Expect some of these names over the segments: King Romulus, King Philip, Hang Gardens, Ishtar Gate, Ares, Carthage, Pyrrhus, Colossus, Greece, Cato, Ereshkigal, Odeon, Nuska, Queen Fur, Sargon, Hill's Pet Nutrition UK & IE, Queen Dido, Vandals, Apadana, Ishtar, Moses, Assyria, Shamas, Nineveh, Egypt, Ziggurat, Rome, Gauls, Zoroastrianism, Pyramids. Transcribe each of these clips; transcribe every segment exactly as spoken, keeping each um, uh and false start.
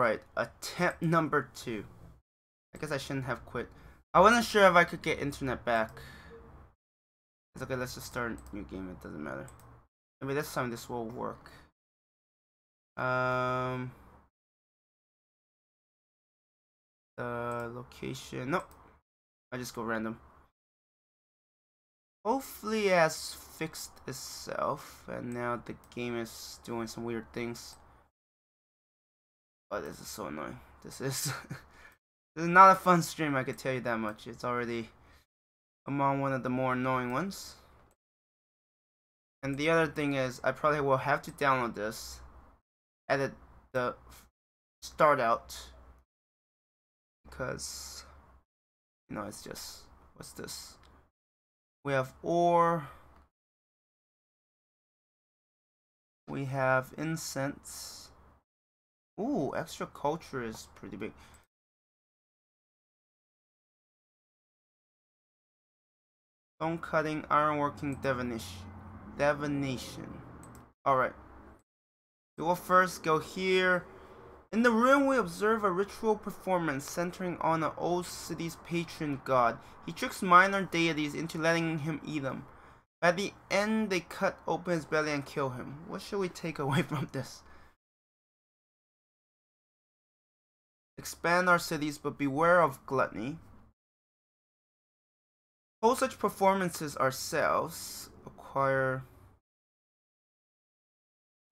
Alright, attempt number two. I guess I shouldn't have quit. I wasn't sure if I could get internet back. It's okay, let's just start a new game, it doesn't matter. Maybe this time this will work. Um, the location, nope. I just go random. Hopefully it has fixed itself, and now the game is doing some weird things. Oh, this is so annoying. This is this is not a fun stream, I could tell you that much. It's already among one of the more annoying ones. And the other thing is, I probably will have to download this, edit the start out, because, you know, it's just, what's this? We have ore, we have incense. Ooh, extra culture is pretty big. Stone cutting, ironworking, Devonish. Divination. Alright. We will first go here. In the room, we observe a ritual performance centering on an old city's patron god. He tricks minor deities into letting him eat them. At the end, they cut open his belly and kill him. What should we take away from this? Expand our cities, but beware of gluttony. Hold such performances ourselves. Acquire.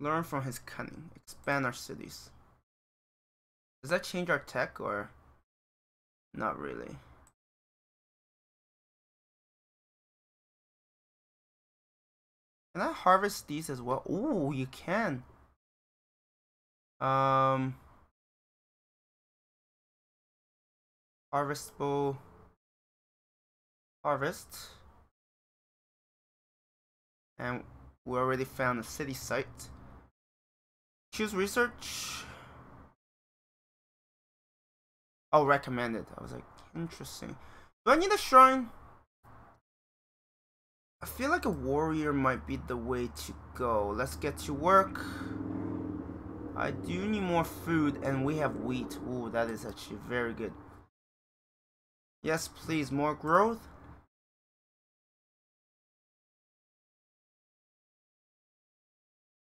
Learn from his cunning. Expand our cities. Does that change our tech or not really? Can I harvest these as well? Ooh, you can. Um, harvestable. Harvest. And we already found a city site. Choose research. Oh, recommended. I was like, interesting. Do I need a shrine? I feel like a warrior might be the way to go. Let's get to work. I do need more food, and we have wheat. Ooh, that is actually very good. Yes, please, more growth.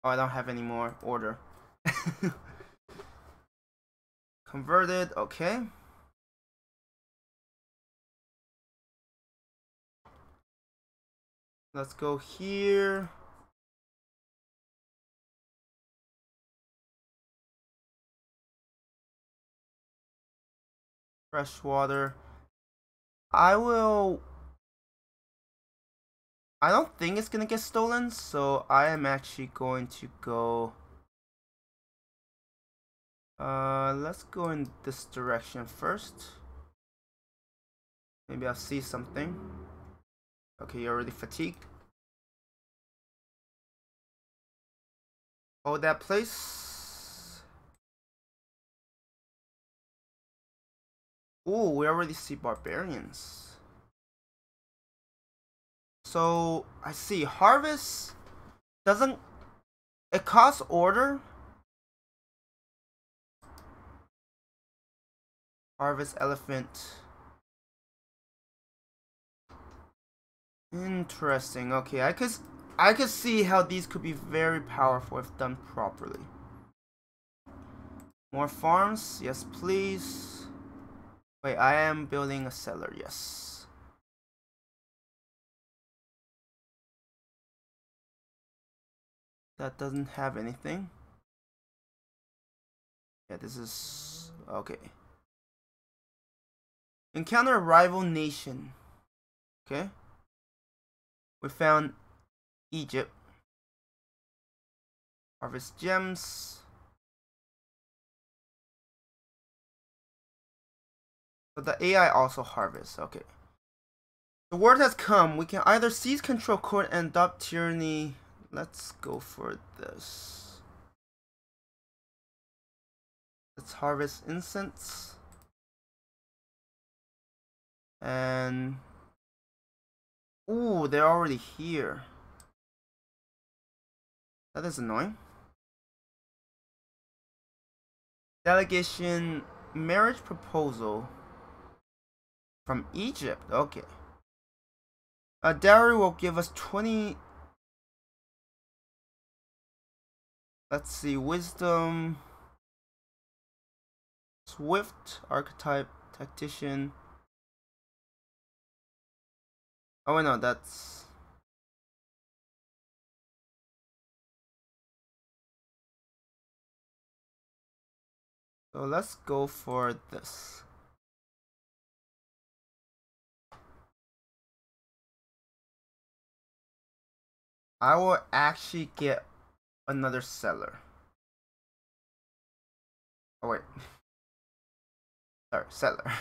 Oh, I don't have any more order. Converted, okay. Let's go here. Fresh water. I will... I don't think it's gonna get stolen, so I am actually going to go... Uh, let's go in this direction first. Maybe I'll see something. Okay, you're already fatigued. Hold that place. Ooh, we already see barbarians. So, I see harvest doesn't... It costs order. Harvest elephant. Interesting. Okay, I could I could see how these could be very powerful if done properly. More farms, yes please. Wait, I am building a cellar, yes. That doesn't have anything. Yeah, this is okay. Encounter a rival nation. Okay. We found Egypt. Harvest gems. But the A I also harvests. Okay. The word has come. We can either seize control court and adopt tyranny. Let's go for this. Let's harvest incense. And ooh, they're already here. That is annoying. Delegation marriage proposal from Egypt. Okay. A dowry will give us twenty. Let's see, wisdom, swift, archetype, tactician. Oh no, that's so. Let's go for this. I will actually get another seller. Oh wait. Sorry, seller.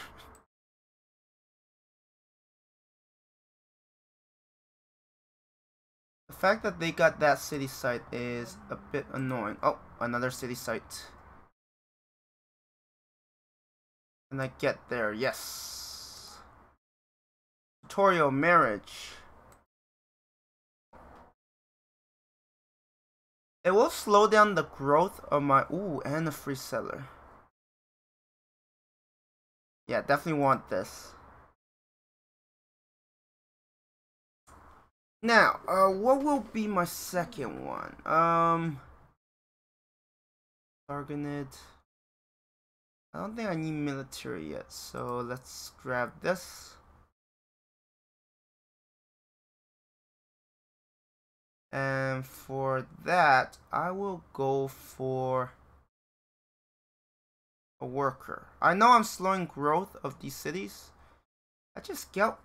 The fact that they got that city site is a bit annoying. Oh, another city site. Can I get there? Yes. Tutorial marriage. It will slow down the growth of my... Ooh, and a free seller. Yeah, definitely want this. Now, uh, what will be my second one? Um... Targeted... I don't think I need military yet, so let's grab this. And for that, I will go for a worker. I know I'm slowing growth of these cities. I just scout.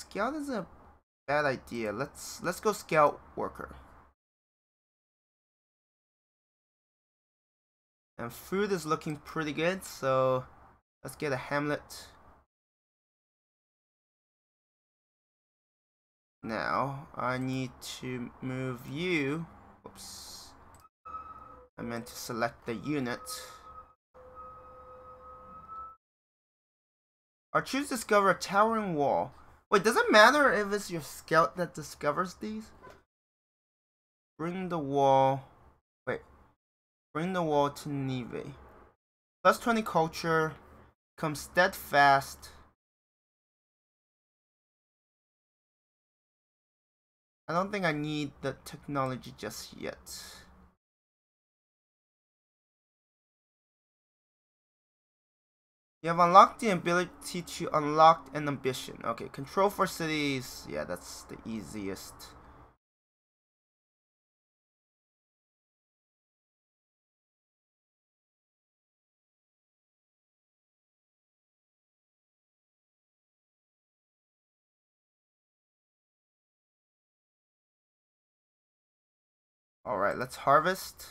Scout is a bad idea. Let's let's go scout worker. And food is looking pretty good, so let's get a hamlet. Now, I need to move you. Oops. I meant to select the unit. Or choose to discover a towering wall. Wait, does it matter if it's your scout that discovers these? Bring the wall. Wait. Bring the wall to Neve. Plus twenty culture. Become steadfast. I don't think I need the technology just yet. You have unlocked the ability to unlock an ambition. Okay, control for cities. Yeah, that's the easiest. Alright, let's harvest.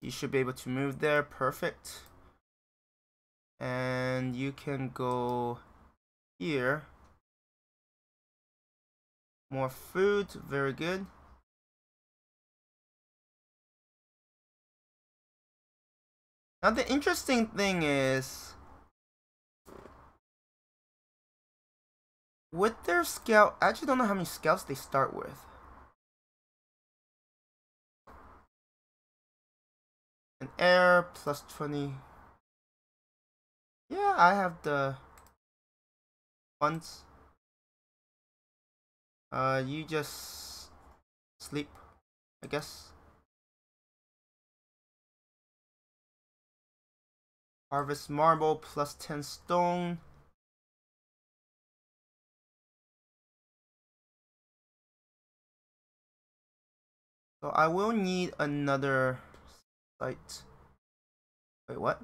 You should be able to move there. Perfect. And you can go here. More food. Very good. Now the interesting thing is, with their scout, I actually don't know how many scouts they start with. An heir, plus twenty. Yeah, I have the funds. Uh, you just sleep, I guess. Harvest marble, plus ten stone. So I will need another... Site. Wait, what?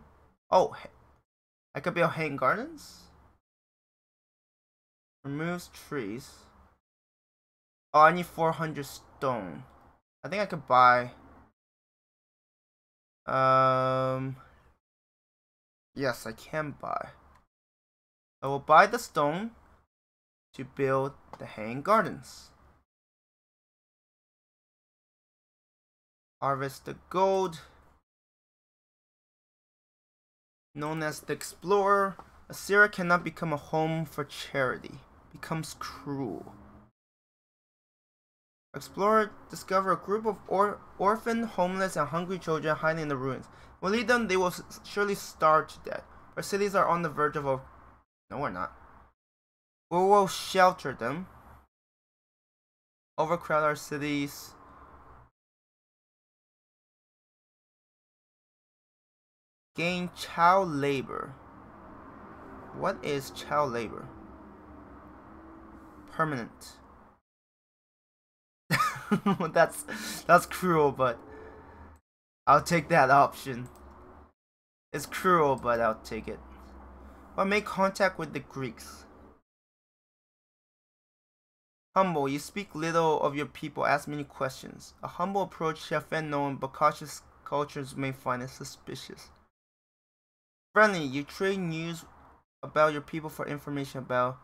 Oh, I could build Hang Gardens? Removes trees. Oh, I need four hundred stone. I think I could buy... Um... Yes, I can buy. I will buy the stone to build the Hang Gardens. Harvest the gold. Known as the Explorer, Assyria cannot become a home for charity. Becomes cruel. Explorers discover a group of or orphan, homeless, and hungry children hiding in the ruins. When we lead them, they will s surely starve to death. Our cities are on the verge of a... No, we're not. We will shelter them. Overcrowd our cities. Gain child labor. What is child labor? Permanent. that's that's cruel, but I'll take that option. It's cruel, but I'll take it. But make contact with the Greeks. Humble, you speak little of your people, ask many questions. A humble approach shall offend no one, but cautious cultures may find it suspicious. Friendly, you trade news about your people for information about.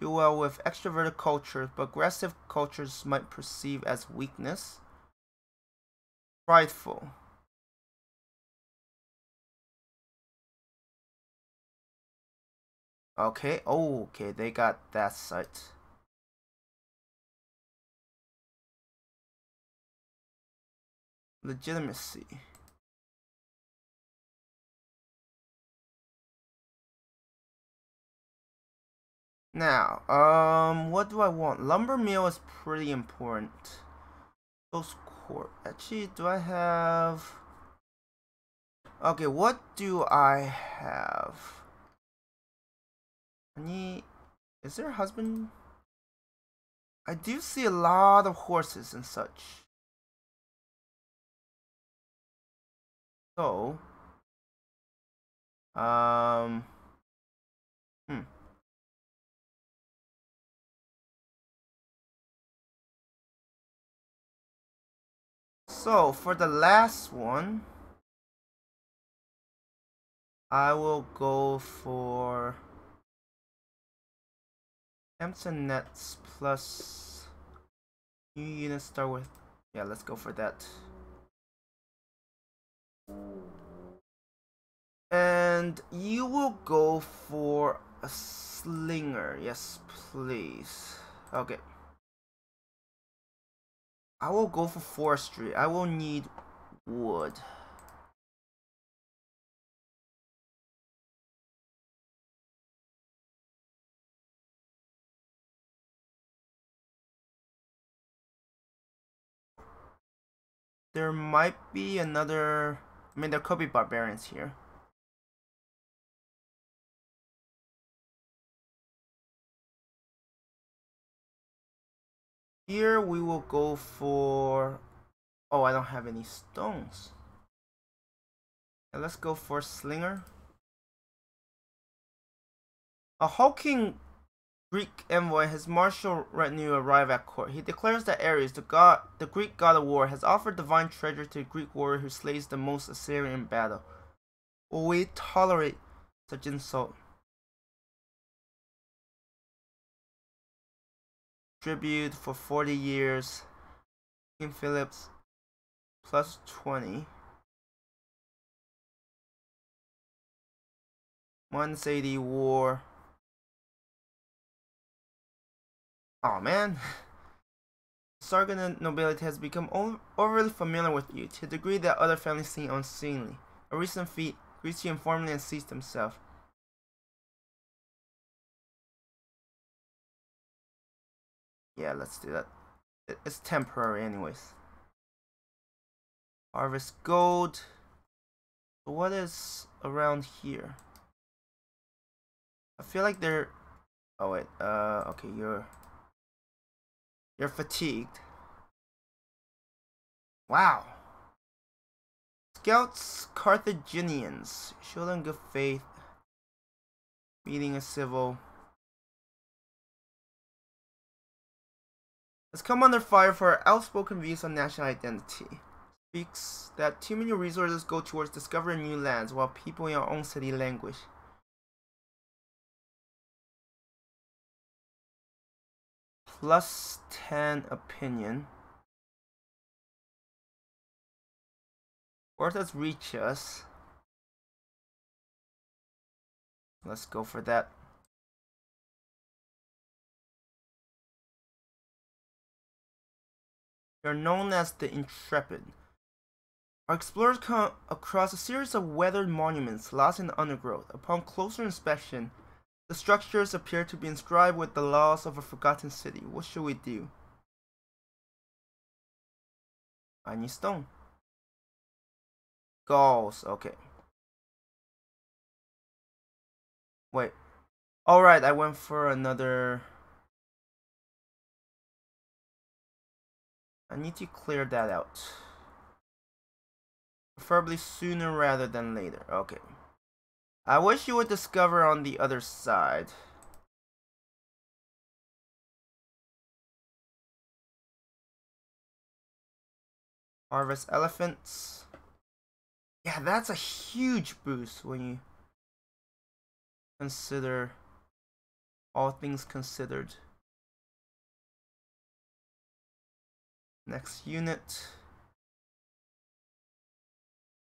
Do well with extroverted cultures, but aggressive cultures might perceive as weakness. Prideful. Okay, oh, okay, they got that site. Legitimacy. Now, um, what do I want? Lumber mill is pretty important. Those corp. Actually, do I have... Okay, what do I have? I need... Is there a husband? I do see a lot of horses and such. So... Um... Hmm. So, for the last one, I will go for temps and nets plus new units start with. Yeah, let's go for that. And you will go for a slinger. Yes, please. Okay. I will go for forestry. I will need wood. There might be another... I mean, there could be barbarians here. Here we will go for... Oh, I don't have any stones. Now let's go for slinger. A hulking Greek envoy, his martial retinue arrive at court. He declares that Ares, the god, the Greek god of war, has offered divine treasure to the Greek warrior who slays the most Assyrian in battle. Will we tolerate such insult? Tribute for forty years, King Philip's plus twenty, one eighty war. Oh man, Sargon nobility has become over overly familiar with you to the degree that other families seem unseemly. A recent feat, Greece informally unseats himself. Yeah, let's do that. It's temporary anyways. Harvest gold. What is around here? I feel like they're... Oh wait, uh, okay, you're... You're fatigued. Wow. Scouts Carthaginians. Show them good faith. Meeting a civil... has come under fire for our outspoken views on national identity. Speaks that too many resources go towards discovering new lands while people in our own city languish. Plus ten opinion. Word has reached us. Let's go for that. They are known as the Intrepid. Our explorers come across a series of weathered monuments lost in the undergrowth. Upon closer inspection, the structures appear to be inscribed with the laws of a forgotten city. What should we do? I need stone. Gauls, okay. Wait. Alright, I went for another... I need to clear that out. Preferably sooner rather than later. Okay. I wish you would discover on the other side. Harvest elephants. Yeah, that's a huge boost when you consider all things considered. Next unit.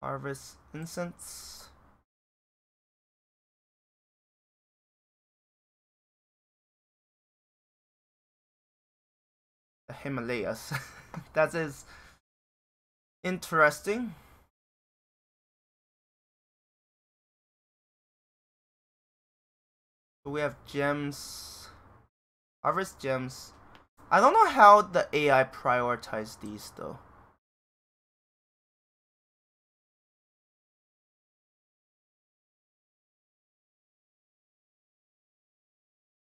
Harvest incense. The Himalayas. That is interesting. We have gems. Harvest gems. I don't know how the A I prioritized these though.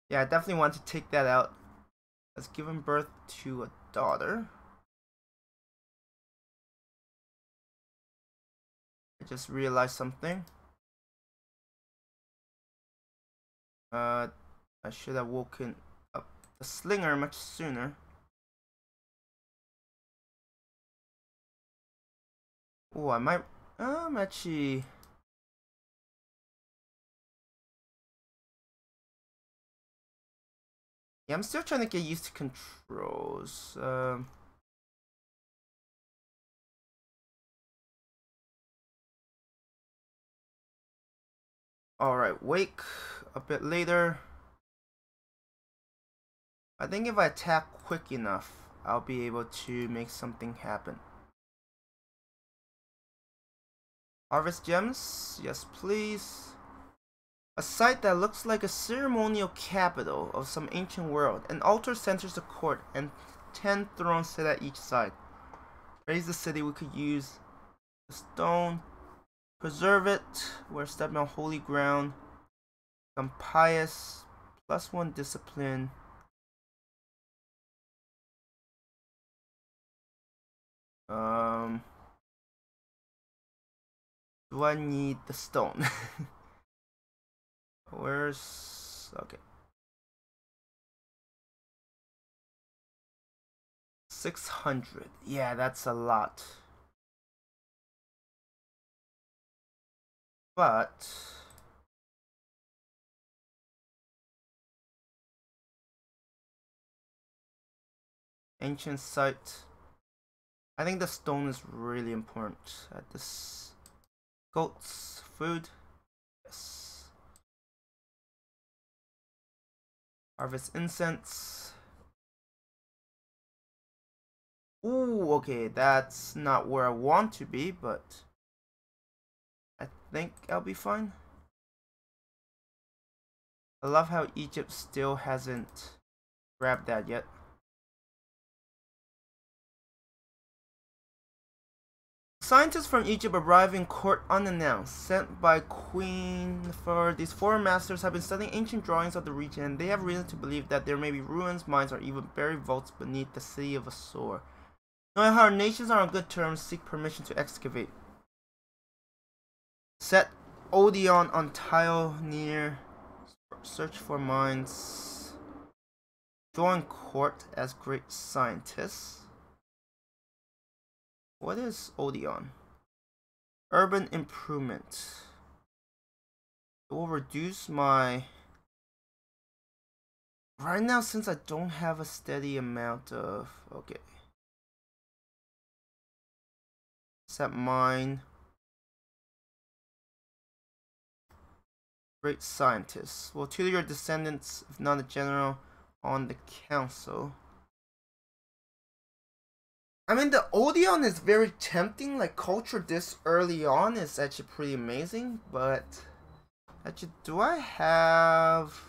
Yeah, I definitely want to take that out. Has given birth to a daughter. I just realized something. Uh, I should have woken up the slinger much sooner. Oh, I might. I'm actually. Yeah, I'm still trying to get used to controls. Um, Alright, wake a bit later. I think if I tap quick enough, I'll be able to make something happen. Harvest gems, yes please. A site that looks like a ceremonial capital of some ancient world. An altar centers the court, and ten thrones sit at each side. Raise the city, we could use the stone. Preserve it, we're stepping on holy ground. Become pious, plus one discipline. Um, do I need the stone? Where's... okay. six hundred. Yeah, that's a lot. But... ancient site. I think the stone is really important at this. Goats, food. Yes. Harvest incense. Ooh, okay, that's not where I want to be, but I think I'll be fine. I love how Egypt still hasn't grabbed that yet. Scientists from Egypt arrive in court unannounced, sent by Queen Fur. These foreign masters have been studying ancient drawings of the region, and they have reason to believe that there may be ruins, mines, or even buried vaults beneath the city of Asur. Knowing how our nations are on good terms, seek permission to excavate. Set Odeon on tile near. Search for mines. Join court as great scientists. What is Odeon? Urban improvement. It will reduce my... right now, since I don't have a steady amount of... okay. Set mine. Great scientists. Will tutor your descendants, if not a general, on the council. I mean, the Odeon is very tempting. Like, culture this early on is actually pretty amazing, but actually, do I have...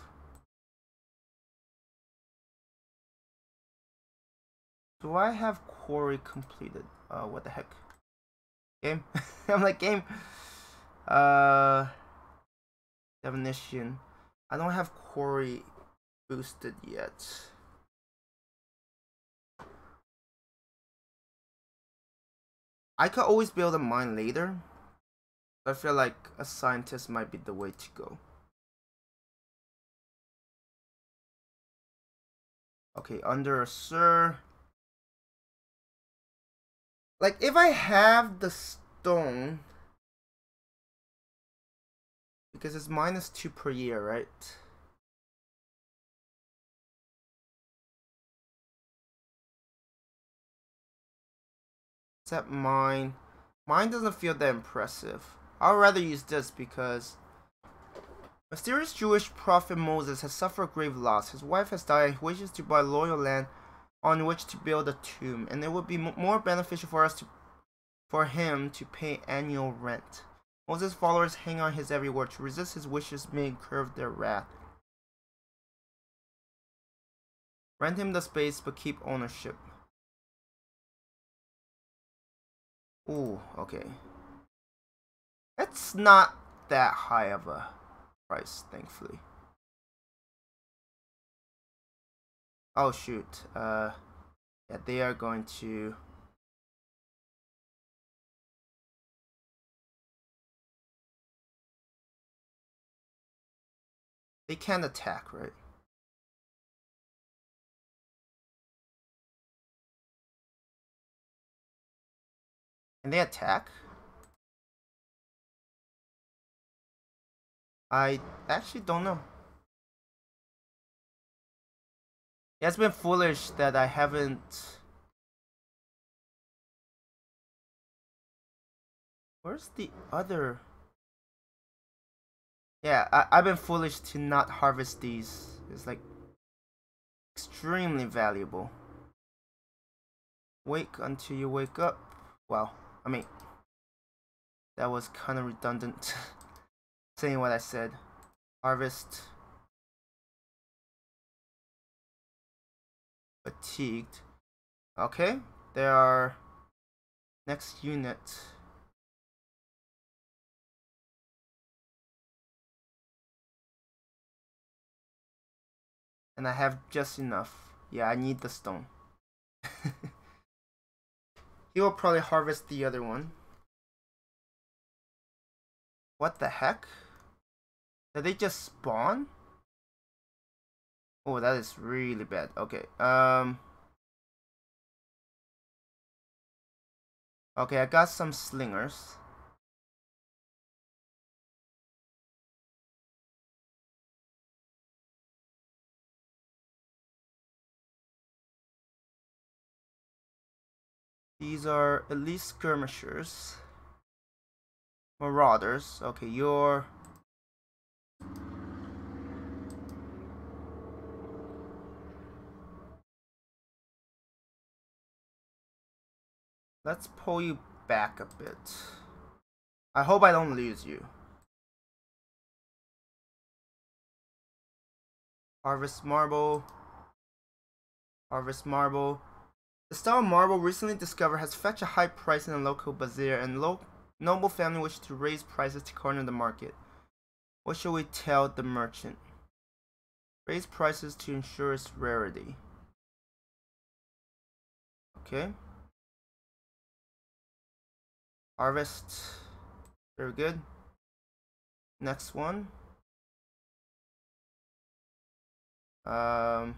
Do I have quarry completed? Uh, what the heck? Game? I'm like, game! Uh... Definition. I don't have quarry boosted yet. I could always build a mine later. I feel like a scientist might be the way to go. Okay, under a sir. Like, if I have the stone, because it's minus two per year, right? Except mine. Mine doesn't feel that impressive. I'd rather use this because mysterious Jewish prophet Moses has suffered grave loss. His wife has died and he wishes to buy loyal land on which to build a tomb. And it would be m more beneficial for us to, for him to pay annual rent. Moses' followers hang on his every word. To resist his wishes may incur their wrath. Rent him the space but keep ownership. Ooh, okay. It's not that high of a price, thankfully. Oh shoot. Uh yeah, they are going to They can attack, right? Can they attack? I actually don't know. Yeah, it's been foolish that I haven't... Where's the other... Yeah, I, I've been foolish to not harvest these. It's like... extremely valuable. Wake until you wake up. Wow. I mean, that was kind of redundant saying what I said. Harvest. Fatigued. Okay, they are next unit. And I have just enough. Yeah, I need the stone. He will probably harvest the other one. What the heck? Did they just spawn? Oh, that is really bad. Okay. Um. Okay, I got some slingers. These are at least skirmishers. Marauders. Okay, you're... Let's pull you back a bit. I hope I don't lose you. Harvest marble. Harvest marble. The stone of marble recently discovered has fetched a high price in the local bazaar, and lo noble family wished to raise prices to corner the market. What shall we tell the merchant? Raise prices to ensure its rarity. Okay. Harvest. Very good. Next one. Um...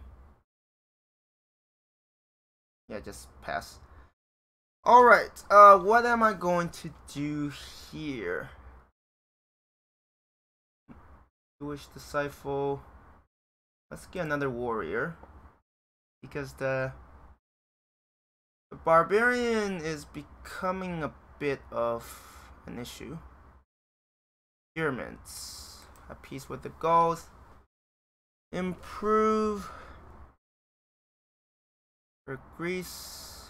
Yeah, just pass. Alright, uh, what am I going to do here? Jewish disciple. Let's get another warrior. Because the, the barbarian is becoming a bit of an issue. Pyramids. A peace with the Gauls. Improve. For Greece,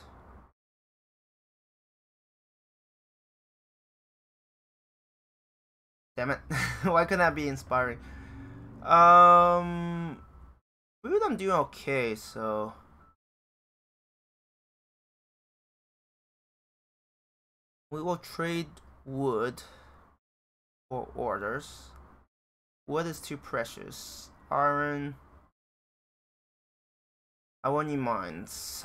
Damn it. Why couldn't that be inspiring? Um, food, I'm doing okay, so. We will trade wood for orders. Wood is too precious. Iron. I won't need mines.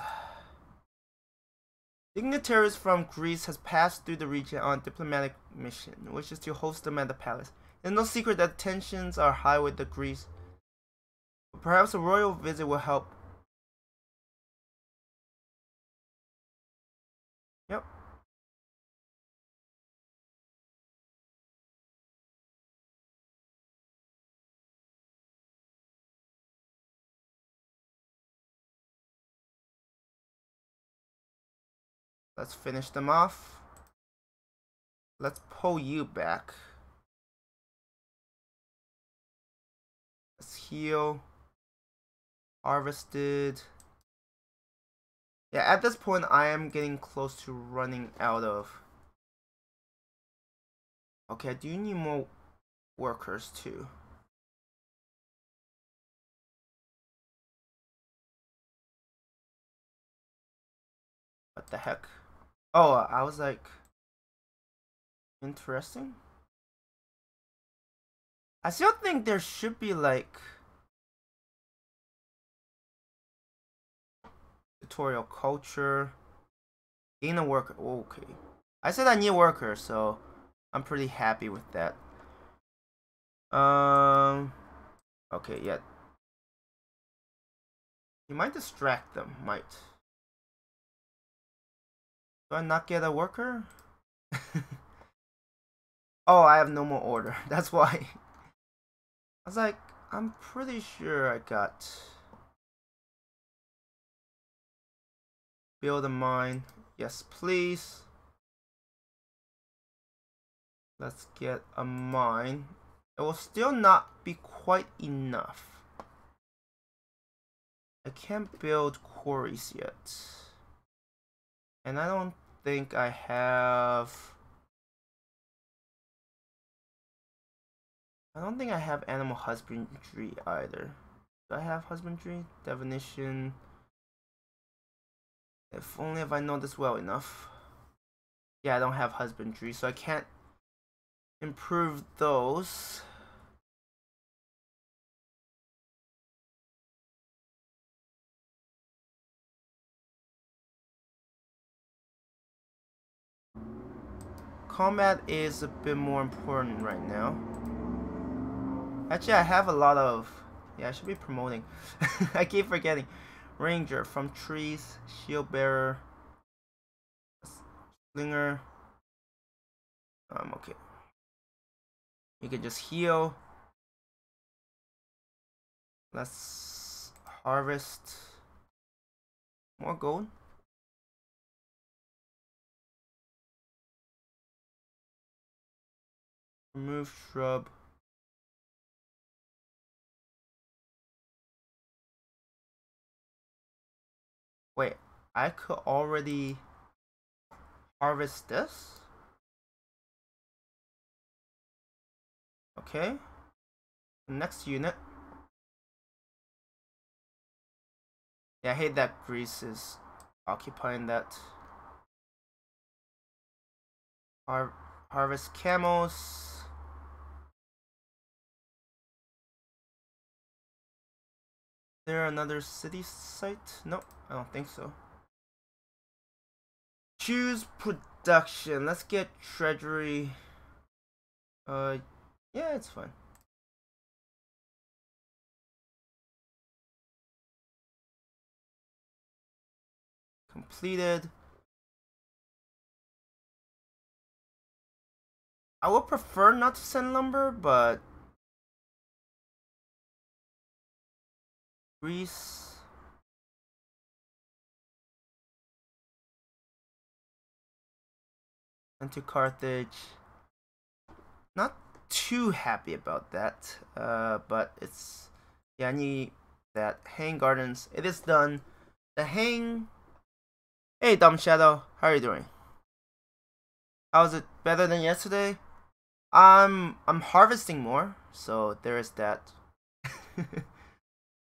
Dignitaries from Greece has passed through the region on a diplomatic mission, which is to host them at the palace. It's no secret that tensions are high with the Greeks. Perhaps a royal visit will help. Yep. Let's finish them off. Let's pull you back. Let's heal. Harvested. Yeah, at this point I am getting close to running out of. Okay, I do need more workers too. What the heck? Oh, I was like, interesting. I still think there should be like tutorial culture, gain a worker. Okay, I said I need a worker, so I'm pretty happy with that. Um, okay, yeah. You might distract them, might. Do I not get a worker? Oh, I have no more order. That's why. I was like, I'm pretty sure I got. Build a mine. Yes, please. Let's get a mine. It will still not be quite enough. I can't build quarries yet. And I don't think I have. I don't think I have animal husbandry either. Do I have husbandry? Definition. If only if I know this well enough. Yeah, I don't have husbandry, so I can't improve those. Combat is a bit more important right now. Actually, I have a lot of. Yeah, I should be promoting. I keep forgetting. Ranger from trees, shield bearer, slinger. I'm um, okay. You can just heal. Let's harvest more gold. Remove shrub. Wait, I could already harvest this? Okay. Next unit. Yeah, I hate that Greece is occupying that. Har harvest camels. Is there another city site? No, I don't think so. Choose production. Let's get treasury. Uh, yeah, it's fine. Completed. I would prefer not to send lumber, but Greece. And to Carthage. Not too happy about that, uh, but it's, yeah, I need that. Hang Gardens, it is done. The Hang. Hey, Dumb Shadow, how are you doing? How is it? Better than yesterday? Um, I'm harvesting more, so there is that.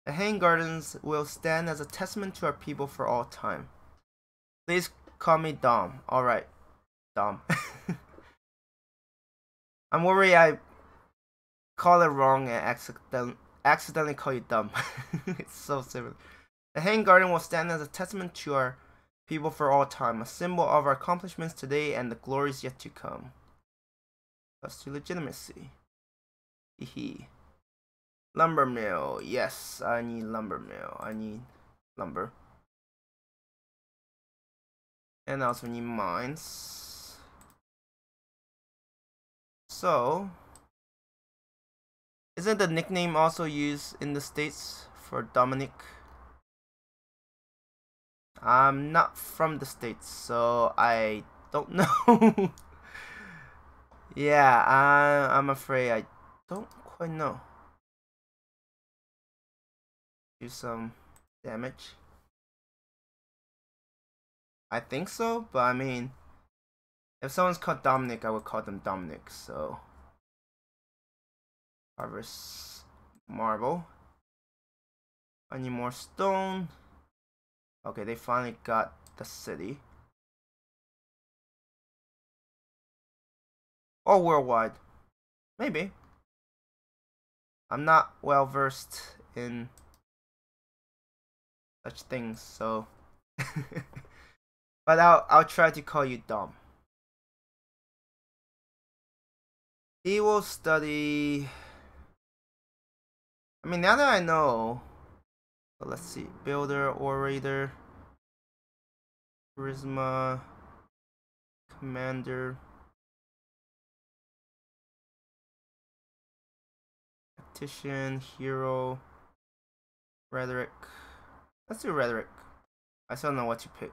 The Hang Gardens will stand as a testament to our people for all time. Please call me Dom. Alright, Dom. I'm worried I call it wrong and accident accidentally call you dumb. It's so similar. The Hang Garden will stand as a testament to our people for all time, a symbol of our accomplishments today and the glories yet to come. Plus to legitimacy. Hehe. Lumber mill. Yes, I need lumber mill. I need lumber. And I also need mines. So, isn't the nickname also used in the States for Dominic? I'm not from the States, so I don't know. Yeah, I, I'm afraid I don't quite know. Do some damage. I think so, but I mean, if someone's called Dominic, I would call them Dominic, so. Harvest marble. I need more stone. Okay, they finally got the city. Or worldwide. Maybe. I'm not well versed in such things, so. But I'll, I'll try to call you Dom. He will study. I mean, now that I know. So let's see. Builder, orator, charisma, commander, tactician, hero, rhetoric. Let's do rhetoric. I still don't know what to pick.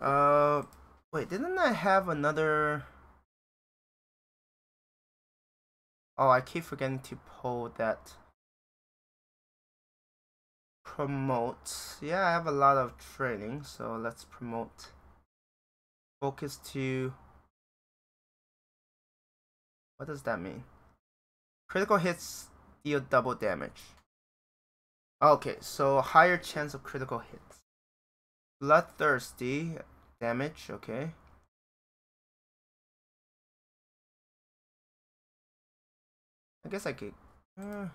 Uh, wait, didn't I have another? Oh, I keep forgetting to pull that. Promote. Yeah, I have a lot of training, so let's promote. Focus to. What does that mean? Critical hits deal double damage. Okay, so higher chance of critical hits. Bloodthirsty damage, okay. I guess I could. Uh,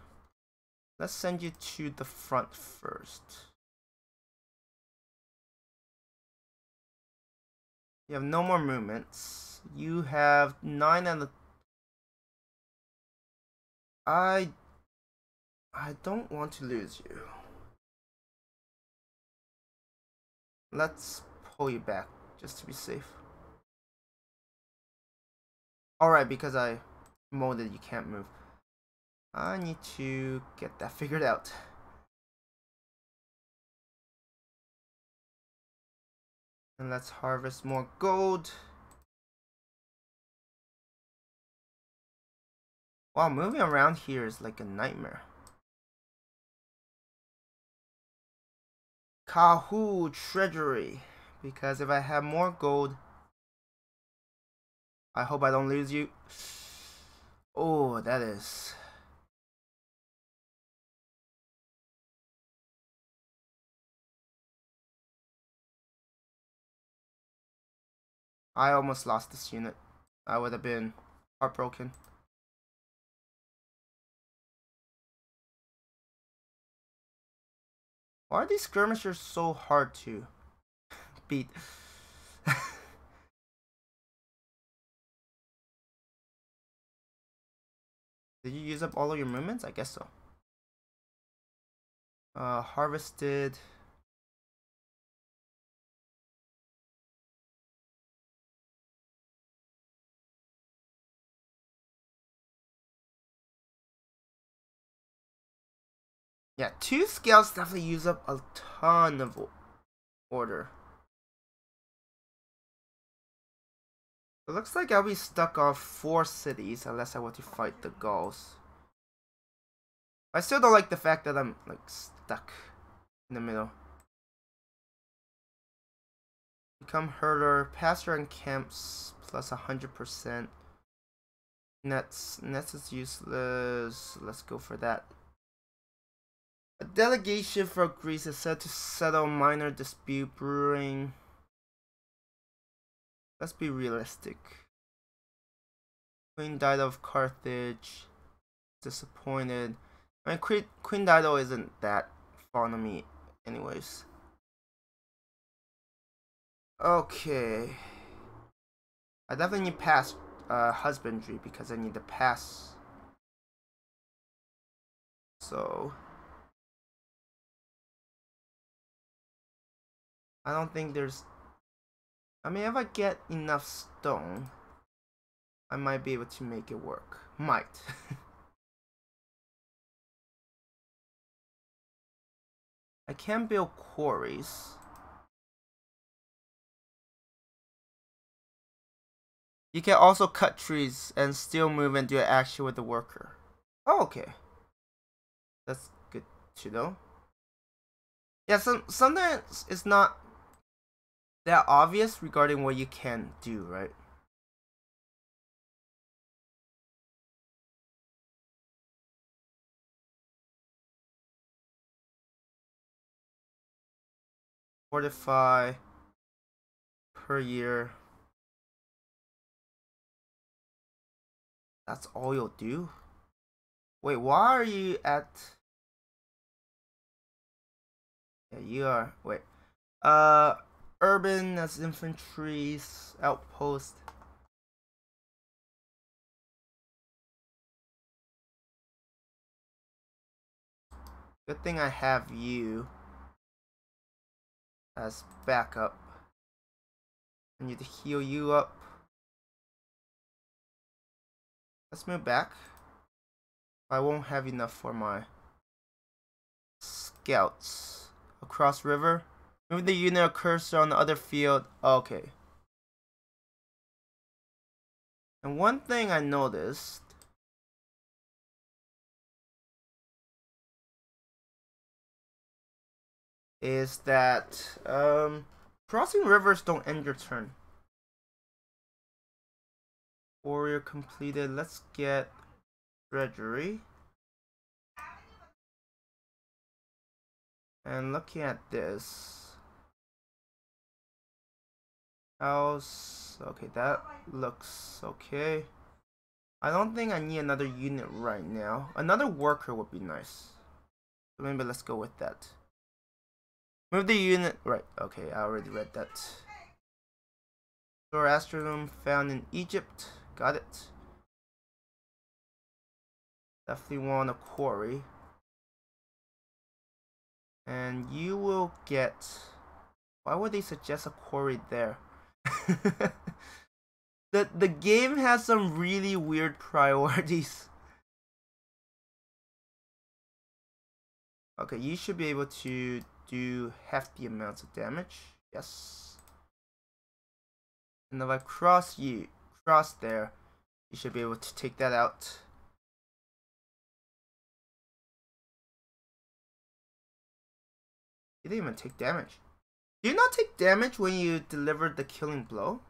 let's send you to the front first. You have no more movements. You have nine and the. I. I don't want to lose you. Let's pull you back, just to be safe. Alright, because I molded, you can't move. I need to get that figured out. And let's harvest more gold. Wow, moving around here is like a nightmare. Kahu Treasury, because if I have more gold, I hope I don't lose you. Oh, that is. I almost lost this unit. I would have been heartbroken. Why are these skirmishers so hard to beat? Did you use up all of your movements? I guess so. Uh, harvested. Yeah, two scales definitely use up a ton of order. It looks like I'll be stuck off four cities unless I want to fight the Gauls. I still don't like the fact that I'm like stuck in the middle. Become herder, pasture and camps plus a hundred percent. Nets, nets is useless. Let's go for that. A delegation from Greece is said to settle minor dispute brewing. Let's be realistic. Queen Dido of Carthage, disappointed. I mean, Queen, Queen Dido isn't that fond of me, anyways. Okay, I definitely need past uh, husbandry because I need to pass. So I don't think there's. I mean, if I get enough stone, I might be able to make it work. Might. I can build quarries. You can also cut trees and still move and do an action with the worker. Oh, okay. That's good to know. Yeah, some sometimes it's not that obvious regarding what you can do, right? Fortify per year. That's all you'll do? Wait, why are you at... Yeah, you are... Wait. Uh, urban as infantry, outpost. Good thing I have you as backup. I need to heal you up. Let's move back. I won't have enough for my scouts. Across river. Move the unit or cursor on the other field. Okay. And one thing I noticed. Is that. Um, crossing rivers don't end your turn. Warrior completed. Let's get drudgery. And looking at this house, okay, that looks okay. I don't think I need another unit right now. Another worker would be nice. So maybe let's go with that. Move the unit. Right. Okay, I already read that. Zoroastrianism found in Egypt. Got it. Definitely want a quarry. And you will get... Why would they suggest a quarry there? the, the game has some really weird priorities. Okay, you should be able to do hefty amounts of damage. Yes. And if I cross you, cross there, you should be able to take that out. You didn't even take damage. Do you not take damage when you delivered the killing blow?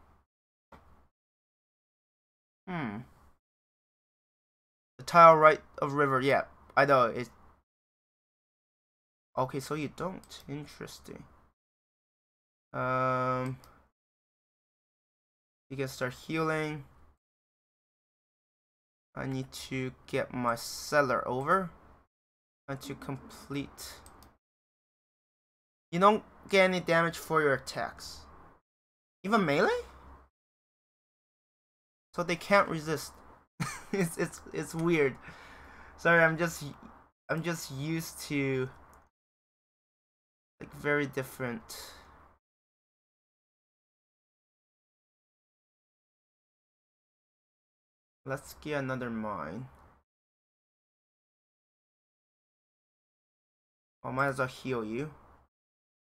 Hmm. The tile right of river. Yeah, I know it. Okay, so you don't. Interesting. Um. You can start healing. I need to get my cellar over. I need to complete. You don't get any damage for your attacks. Even melee? So they can't resist. it's it's it's weird. Sorry, I'm just I'm just used to like very different. Let's get another mine. I might as well heal you.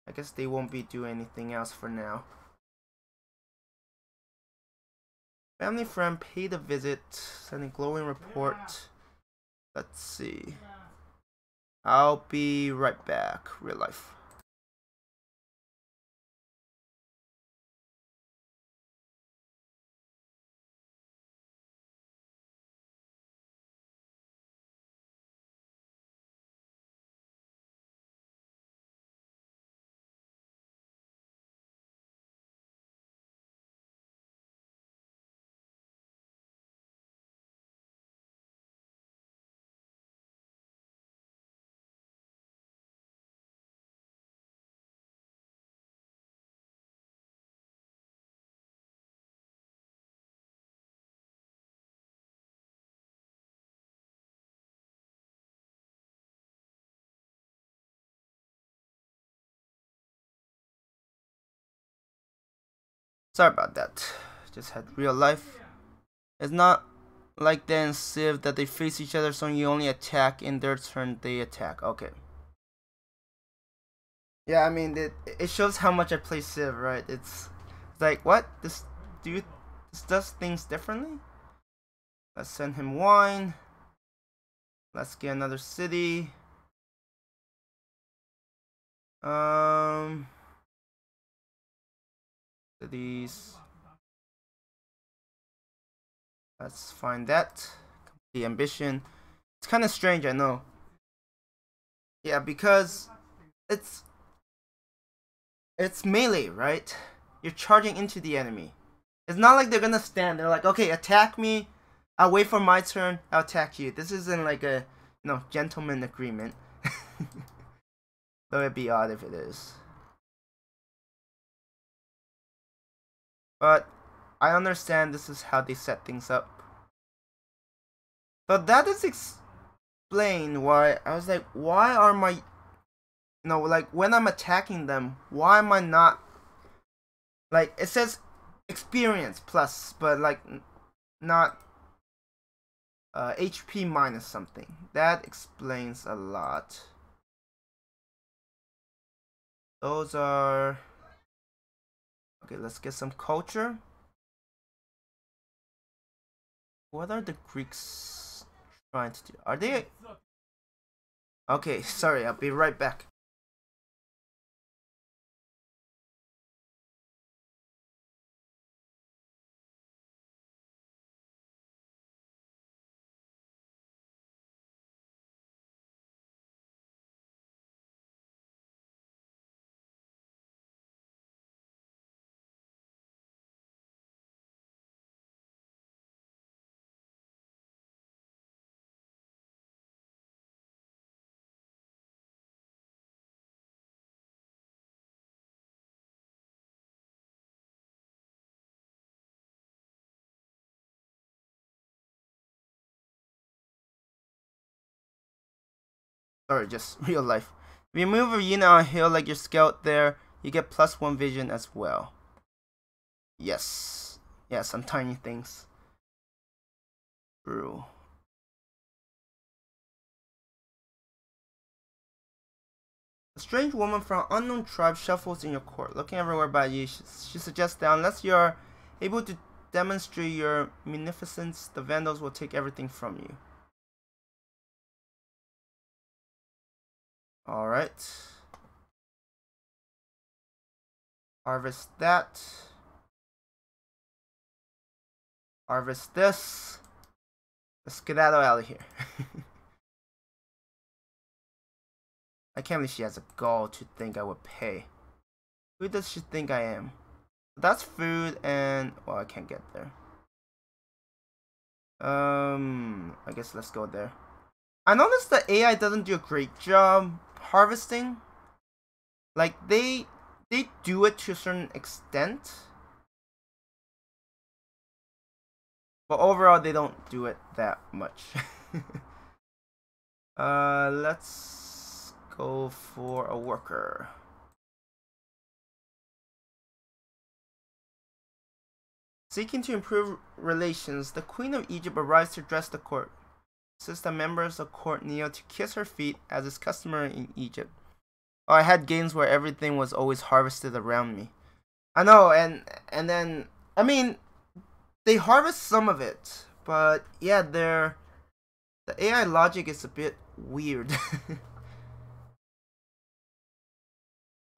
I guess they won't be doing anything else for now. Family friend paid a visit, sent a glowing report. Yeah. Let's see. Yeah. I'll be right back. Real life. Sorry about that. Just had real life. It's not like they in Civ that they face each other, so you only attack in their turn they attack. Okay. Yeah, I mean it. It shows how much I play Civ, right? It's like, what? This dude, this does things differently. Let's send him wine. Let's get another city. Um, cities. Let's find that. The ambition. It's kind of strange, I know. Yeah, because it's it's melee, right? You're charging into the enemy. It's not like they're gonna stand. They're like, okay, attack me. I'll wait for my turn. I'll attack you. This isn't like a, you know, gentleman agreement. Though it'd be odd if it is. But I understand this is how they set things up. So that is explain why I was like, why are my, you know, like when I'm attacking them, why am I not, like it says experience plus, but like not uh, H P minus something. That explains a lot. Those are, okay, let's get some culture. What are the Greeks trying to do? Are they? Okay, sorry, I'll be right back. Sorry, just real life. If you move a unit on a hill like your scout there, you get plus one vision as well. Yes. Yeah, some tiny things. True. A strange woman from an unknown tribe shuffles in your court, looking everywhere but you. She suggests that unless you are able to demonstrate your munificence, the Vandals will take everything from you. All right, harvest that, harvest this, let's skedaddle out of here. I can't believe she has a gall to think I would pay. Who does she think I am? That's food and, well, I can't get there. Um, I guess let's go there. I noticed the A I doesn't do a great job harvesting. Like they they do it to a certain extent, but overall they don't do it that much. Uh let's go for a worker. Seeking to improve relations, the Queen of Egypt arrives to dress the court. Since the members of court kneel to kiss her feet, as is customary in Egypt. Oh, I had games where everything was always harvested around me. I know, and and then I mean, they harvest some of it, but yeah, they're the A I logic is a bit weird.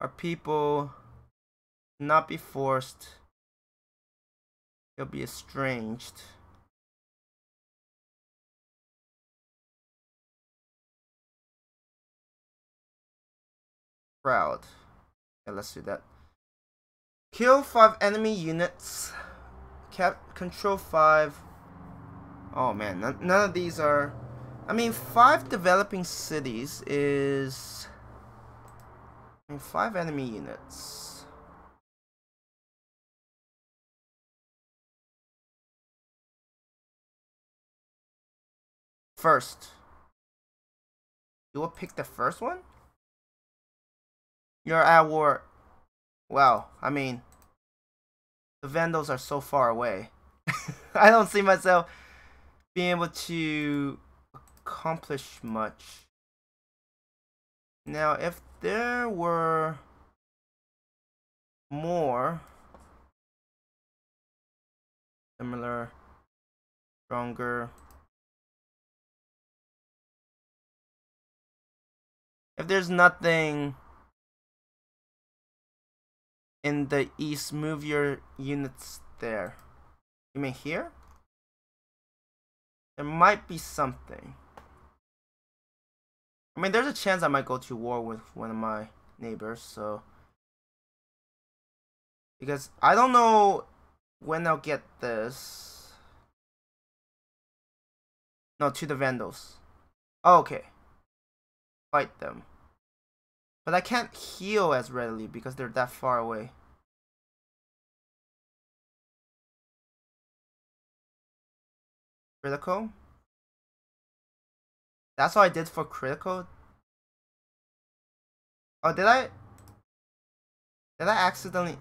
Our people not be forced; they'll be estranged. Proud. Yeah, let's do that. Kill five enemy units. Cap control five. Oh man, none, none of these are. I mean, five developing cities is. I mean, five enemy units. First. You will pick the first one? You're at war. Wow, I mean, The Vandals are so far away. I don't see myself being able to accomplish much. Now, if there were more similar, stronger, if there's nothing in the east, move your units there. You mean here? There might be something. I mean, there's a chance I might go to war with one of my neighbors, so... Because I don't know when I'll get this. No, to the Vandals. Oh, okay. Fight them. But I can't heal as readily because they're that far away. Critical? That's what I did for critical? Oh, did I? Did I accidentally?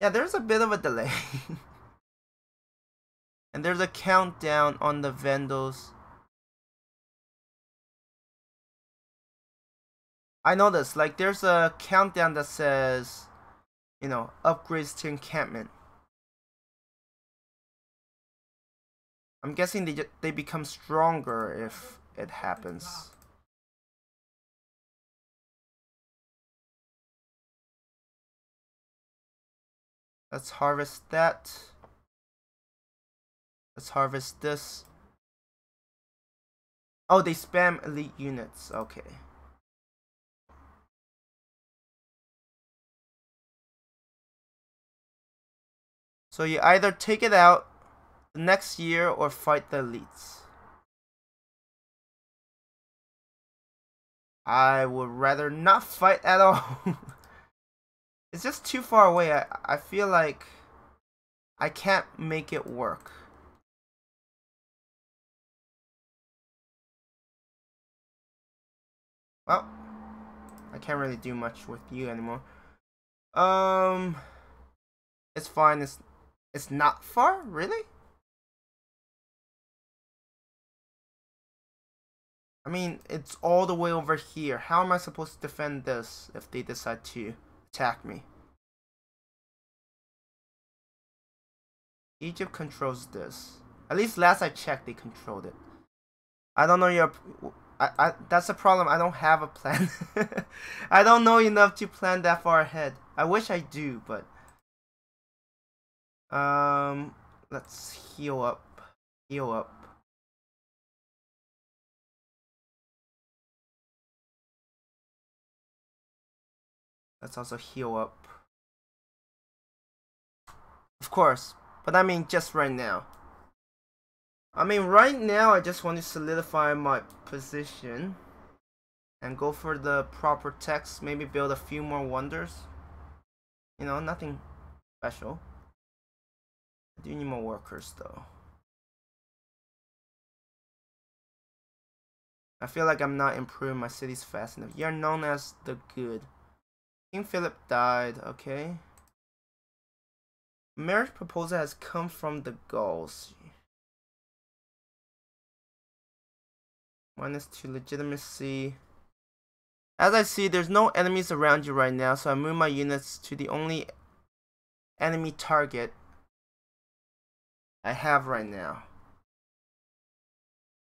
Yeah, there's a bit of a delay. And there's a countdown on the Vandals. I noticed, like, there's a countdown that says, you know, upgrades to encampment. I'm guessing they, they become stronger if it happens. Let's harvest that. Let's harvest this. Oh, they spam elite units. Okay. So you either take it out the next year or fight the elites. I would rather not fight at all. It's just too far away. I, I feel like I can't make it work. Well, I can't really do much with you anymore. Um, it's fine. It's it's not far, really. I mean, it's all the way over here. How am I supposed to defend this if they decide to attack me? Egypt controls this. At least last I checked, they controlled it. I don't know your... I, I, that's the problem. I don't have a plan. I don't know enough to plan that far ahead. I wish I do, but... Um, let's heal up. Heal up. Let's also heal up. Of course, but I mean just right now. I mean right now I just want to solidify my position and go for the proper text, maybe build a few more wonders. You know, nothing special. I do need more workers though. I feel like I'm not improving my cities fast enough. You're known as the good. King Philip died, okay. Marriage proposal has come from the Gauls. Minus two legitimacy. As I see, there's no enemies around you right now, so I move my units to the only enemy target I have right now.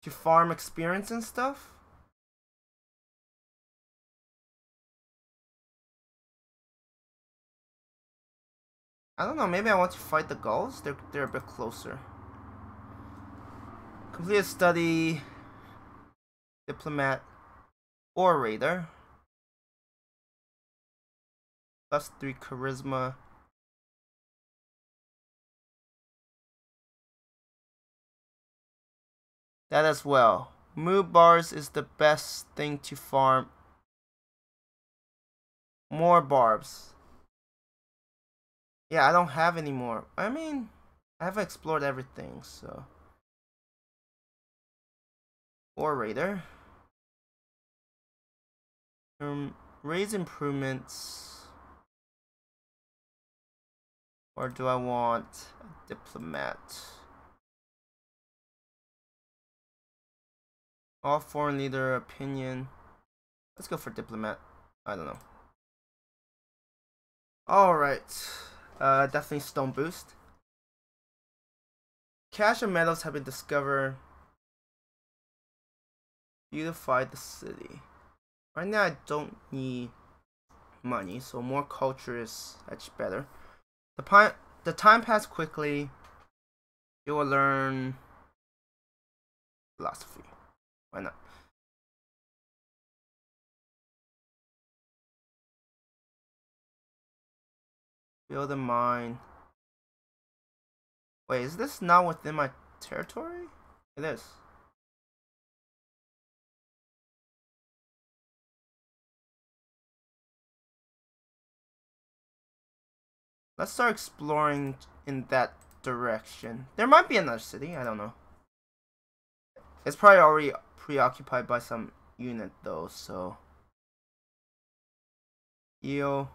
To farm experience and stuff? I don't know, maybe I want to fight the Gauls? They're, they're a bit closer. Complete a study, diplomat, orator. Plus three charisma. That as well. Mood bars is the best thing to farm. More barbs. Yeah, I don't have any more. I mean, I haven't explored everything, so. Orator. Um, raise improvements. Or do I want a diplomat? All foreign leader opinion. Let's go for diplomat. I don't know. Alright. Uh, definitely stone boost. Cash and metals have been discovered. Beautify the city. Right now I don't need money, so more culture is actually better. The, pi the time passed quickly. You will learn philosophy. Why not? Build a mine. Wait, is this not within my territory? It is. Let's start exploring in that direction. There might be another city, I don't know. It's probably already preoccupied by some unit though, so. Yo.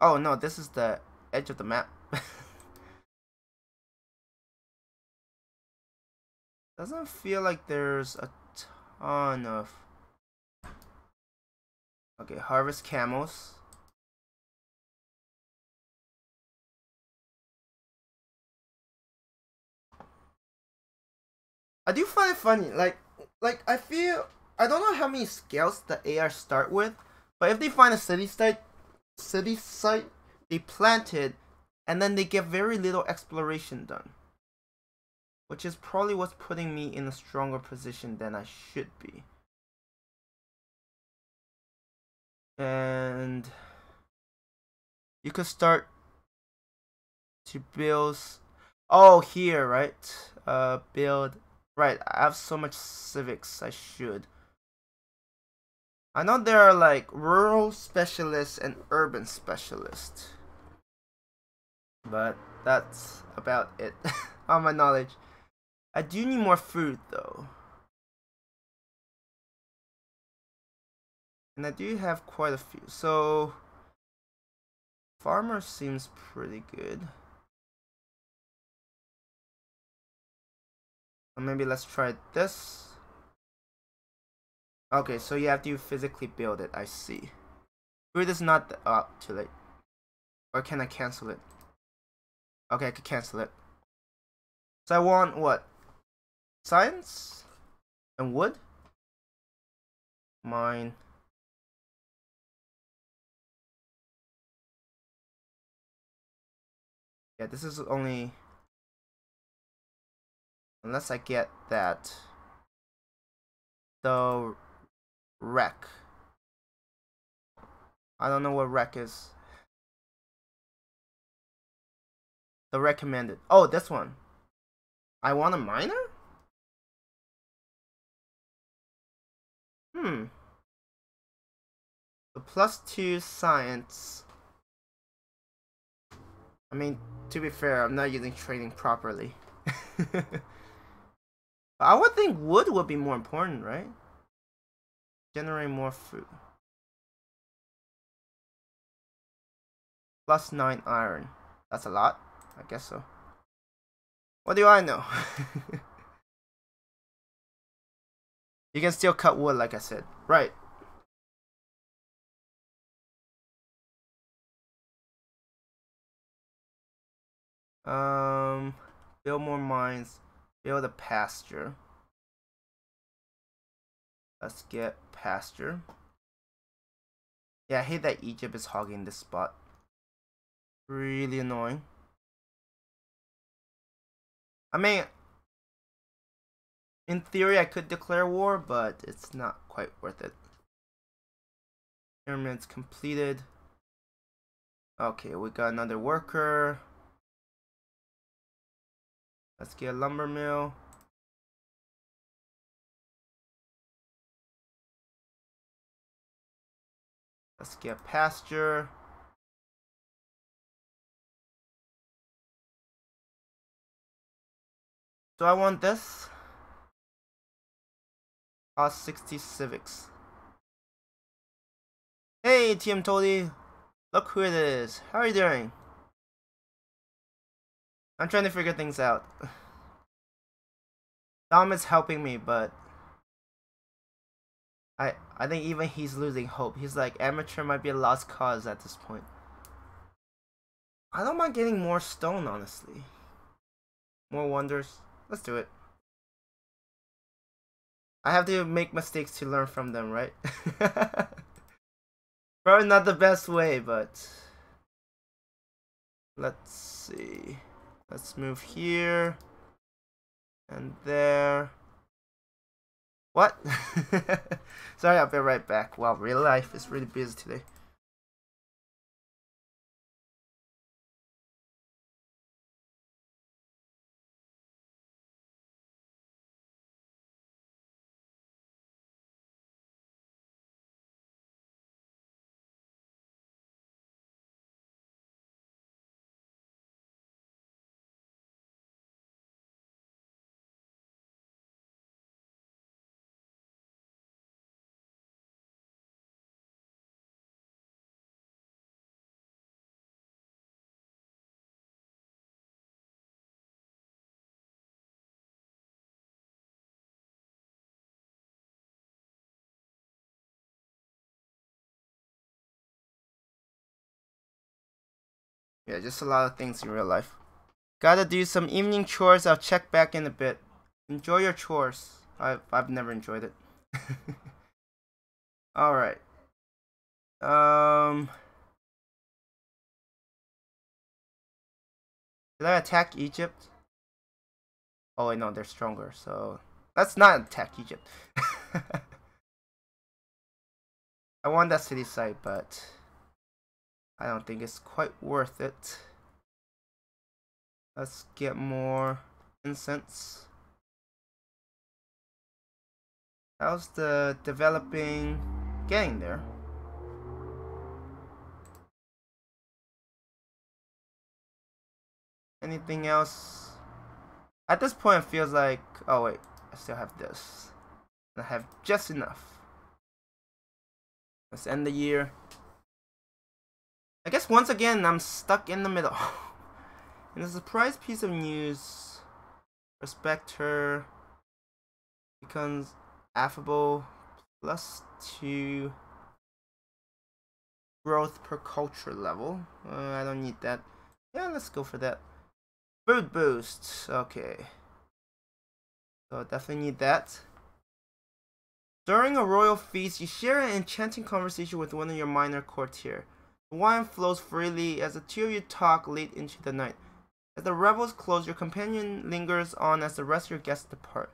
Oh no, this is the edge of the map. Doesn't feel like there's a ton of... Okay, harvest camels. I do find it funny, like, like I feel, I don't know how many scales the A R start with, but if they find a city site, city site, they plant it, and then they get very little exploration done. Which is probably what's putting me in a stronger position than I should be. And you could start to build, oh here, right, uh, build. Right, I have so much civics, I should. I know there are like rural specialists and urban specialists. But that's about it on my knowledge. I do need more food though. And I do have quite a few. So, farmer seems pretty good. Maybe let's try this. Okay, so you have to physically build it, I see. Food is not the, oh, too late. Or can I cancel it? Okay, I could cancel it. So I want what? Science? And wood? Mine. Yeah, this is only... Unless I get that, the wreck. I don't know what wreck is. The recommended. Oh, this one. I want a miner? Hmm. The plus two science. I mean, to be fair, I'm not using trading properly. I would think wood would be more important, right? Generate more food. Plus nine iron. That's a lot. I guess so. What do I know? You can still cut wood, like I said. Right. Um, build more mines. Build a pasture. Let's get pasture. Yeah, I hate that Egypt is hogging this spot. Really annoying. I mean, in theory I could declare war, but it's not quite worth it. Pyramids completed. Okay, we got another worker. Let's get a lumber mill. Let's get pasture. Do I want this? Cost sixty civics. Hey T M Tolly, look who it is. How are you doing? I'm trying to figure things out. Dom is helping me, but I I think even he's losing hope. He's like, amateur might be a lost cause at this point. I don't mind getting more stone, honestly. More wonders. Let's do it. I have to make mistakes to learn from them, right? Probably not the best way, but let's see. Let's move here and there. What? Sorry, I'll be right back. Wow, real life is really busy today. Yeah, just a lot of things in real life. Gotta do some evening chores. I'll check back in a bit. Enjoy your chores. I've, I've never enjoyed it. Alright. Um, did I attack Egypt? Oh, wait, no, they're stronger. So let's not attack Egypt. I want that city site, but I don't think it's quite worth it. Let's get more incense. How's the developing getting there? Anything else? At this point it feels like, oh wait, I still have this. I have just enough. Let's end the year. I guess once again I'm stuck in the middle. And a surprise piece of news. Respect her. Becomes affable. Plus two. Growth per culture level. Uh, I don't need that. Yeah, let's go for that. Food boost. Okay. So I definitely need that. During a royal feast, you share an enchanting conversation with one of your minor courtiers. The wine flows freely as the two of you talk late into the night. As the revels close, your companion lingers on as the rest of your guests depart.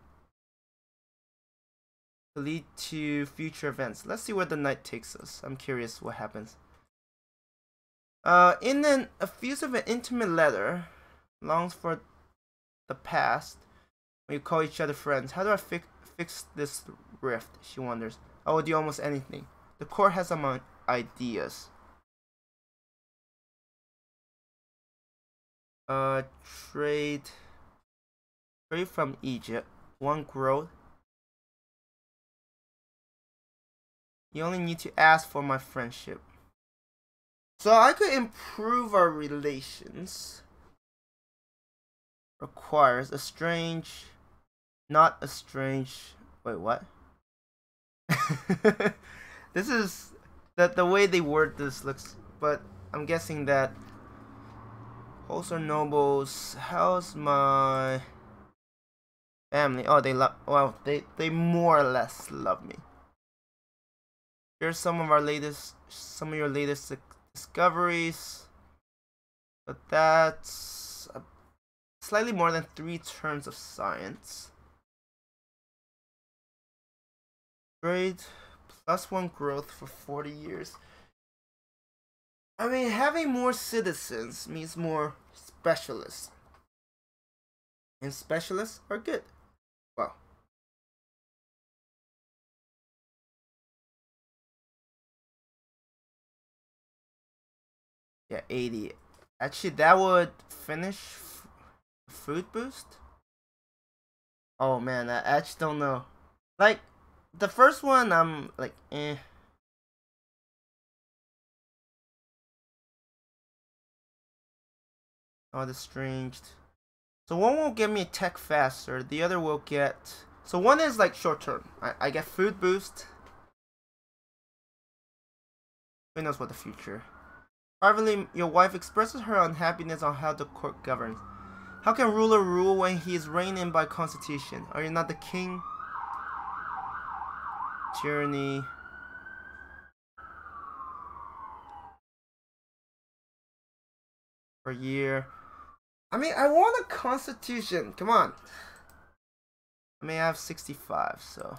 To lead to future events. Let's see where the night takes us. I'm curious what happens. Uh, in an effusive and intimate letter, longs for the past. When you call each other friends. How do I fi fix this rift? She wonders. I will do almost anything. The court has some ideas. Uh, trade, trade from Egypt, one growth. You only need to ask for my friendship. So I could improve our relations. Requires a strange, not a strange, wait, what? This is, the, the way they word this looks, but I'm guessing that Hosts or nobles, how's my family? Oh, they love, well, they, they more or less love me. Here's some of our latest, some of your latest discoveries. But that's slightly more than three terms of science. Grade plus one growth for forty years. I mean, having more citizens means more specialists. And specialists are good. Wow. Yeah, eighty. Actually, that would finish food boost? Oh man, I actually don't know. Like, the first one, I'm like, eh. Oh, the strength. So one won't get me attack faster. The other will get... So one is like short term. I, I get food boost. Who knows what the future. Privately, your wife expresses her unhappiness on how the court governs. How can ruler rule when he is reigned in by constitution? Are you not the king? Tyranny. Per year. I mean, I want a constitution. Come on. I mean, I have sixty-five, so.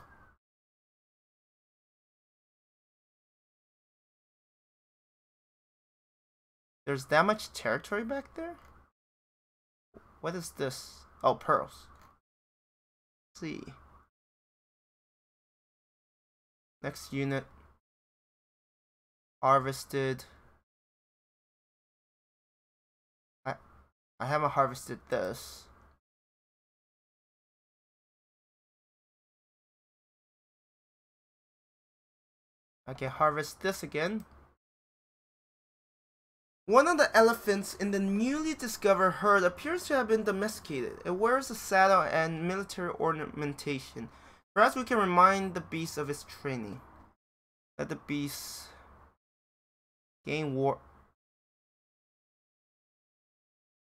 There's that much territory back there? What is this? Oh, pearls. Let's see. Next unit. Harvested. I I haven't harvested this. I can harvest this again. One of the elephants in the newly discovered herd appears to have been domesticated. It wears a saddle and military ornamentation. Perhaps we can remind the beast of its training. Let the beast gain war.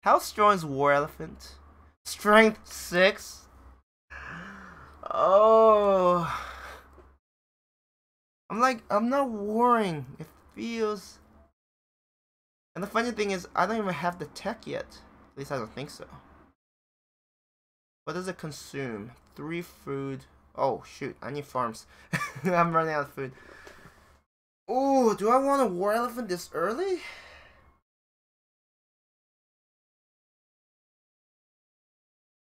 How strong is war elephant? Strength six? Oh. I'm like, I'm not warring. It feels... And the funny thing is, I don't even have the tech yet. At least I don't think so. What does it consume? Three food. Oh, shoot. I need farms. I'm running out of food. Oh, do I want a war elephant this early?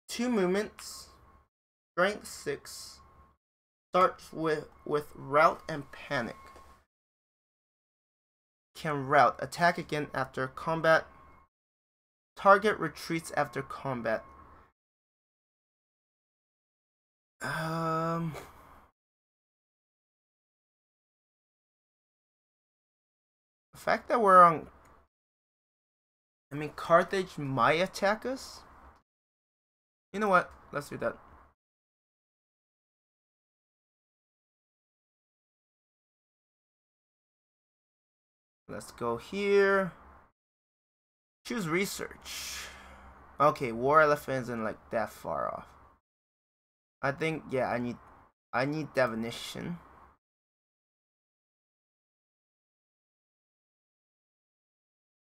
Two movements. Strength six. Starts with, with rout and panic. Can rout. Attack again after combat. Target retreats after combat. Um. The fact that we're on. I mean, Carthage might attack us. You know what? Let's do that. Let's go here. Choose research. Okay, war elephant isn't like that far off. I think, yeah, I need I need definition.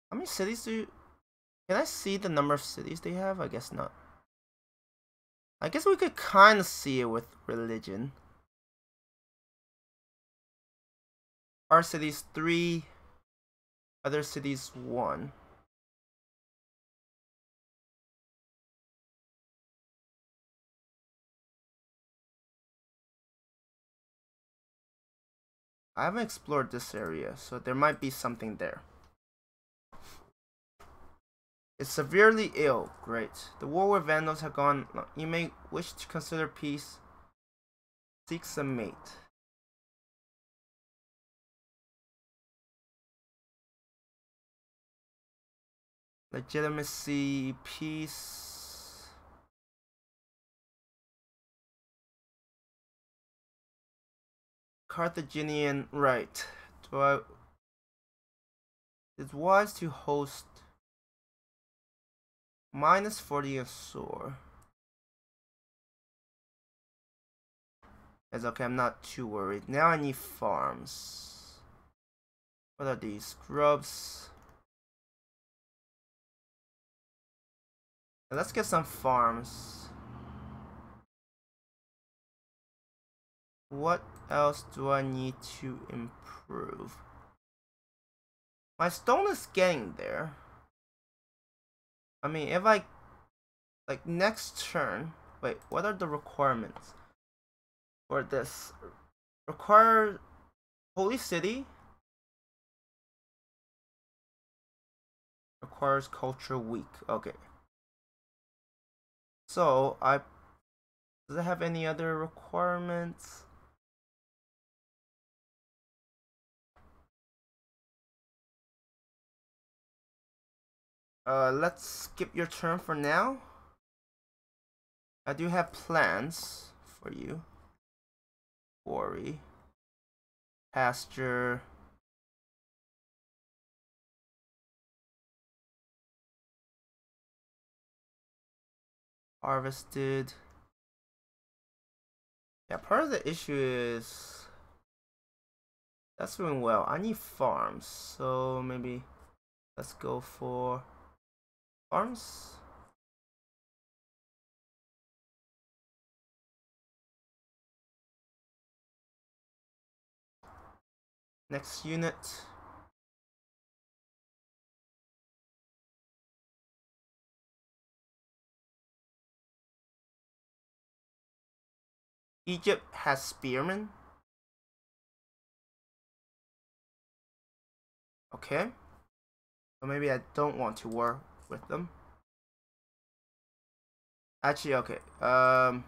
How many cities do you, can I see the number of cities they have? I guess not. I guess we could kind of see it with religion. Our cities three. Other cities, one. I haven't explored this area, so there might be something there. It's severely ill. Great. The war with Vandals have gone. You may wish to consider peace. Seek some mate. Legitimacy, peace. Carthaginian right. Do I, it's wise to host minus forty and sore. That's okay, I'm not too worried. Now I need farms. What are these? Scrubs. Let's get some farms. What else do I need to improve? My stone is getting there. I mean, if I... Like, next turn... Wait, what are the requirements for this? Require... Holy City? Requires Culture Week. Okay. So, I does it have any other requirements? Uh, let's skip your turn for now. I do have plans for you. Quarry, pasture. Harvested. Yeah, part of the issue is that's doing well. I need farms, so maybe let's go for farms. Next unit. Egypt has spearmen. Okay. So maybe I don't want to war with them. Actually, okay. Um,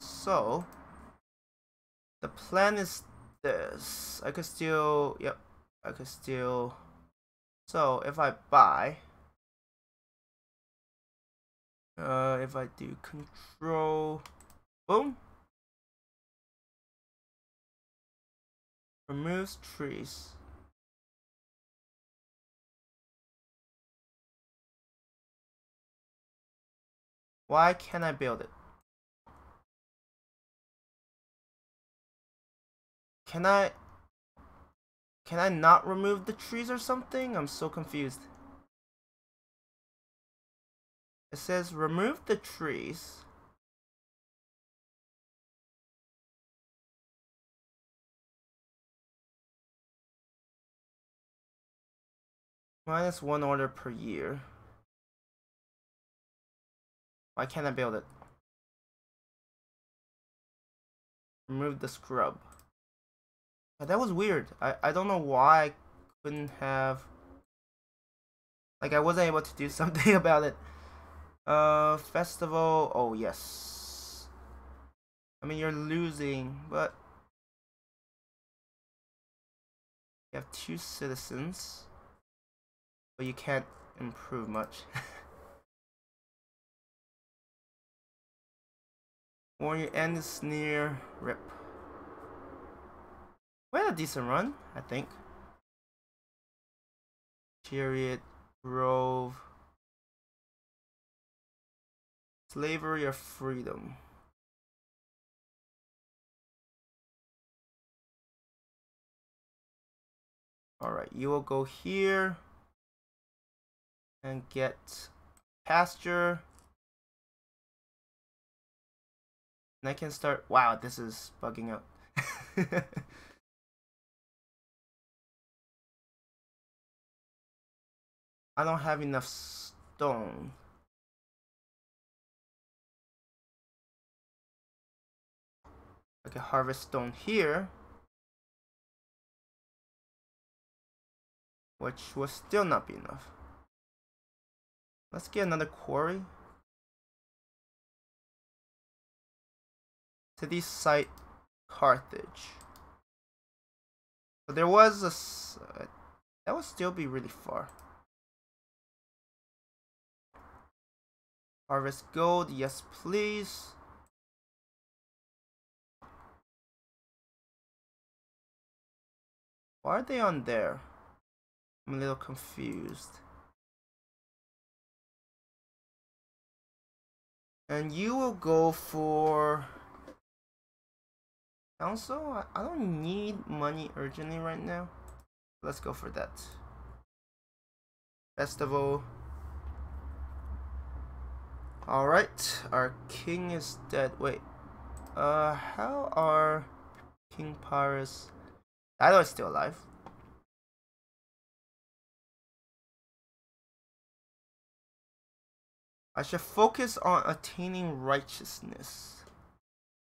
so the plan is this. I could still, yep, I could still. So if I buy, uh, if I do control, boom. Removes trees. Why can't I build it? Can I... Can I not remove the trees or something? I'm so confused. It says remove the trees. Minus one order per year. Why can't I build it? Remove the scrub. But that was weird. I, I don't know why I couldn't have... Like, I wasn't able to do something about it. Uh, festival. Oh, yes. I mean, you're losing, but... You have two citizens. But you can't improve much. Warrior and the sneer rip. We had a decent run, I think. Chariot, grove, slavery or freedom. All right, you will go here. And get pasture. And I can start. Wow, this is bugging out. I don't have enough stone. I can harvest stone here, which will still not be enough. Let's get another quarry. City site, Carthage. But there was a... Uh, that would still be really far. Harvest gold, yes please. Why are they on there? I'm a little confused. And you will go for council? I don't need money urgently right now. Let's go for that. Festival. Alright, our king is dead. Wait, uh, how are King Pyrrhus? Dido is still alive. I should focus on attaining righteousness.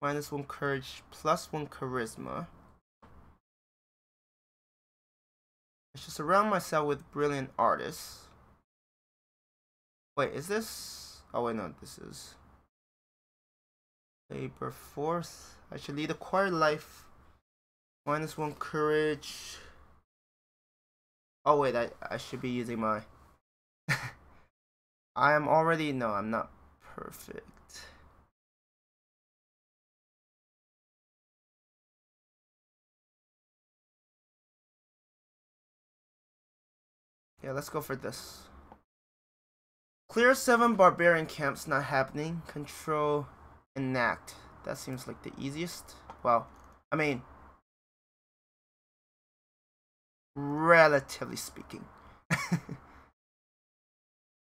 Minus one courage, plus one charisma. I should surround myself with brilliant artists. Wait, is this? Oh wait, no, this is labor force. I should lead a quiet life. Minus one courage. Oh wait, I, I should be using my I am already, no, I'm not perfect. Yeah, let's go for this. Clear seven barbarian camps, not happening. Control, enact. That seems like the easiest. Well, I mean, relatively speaking.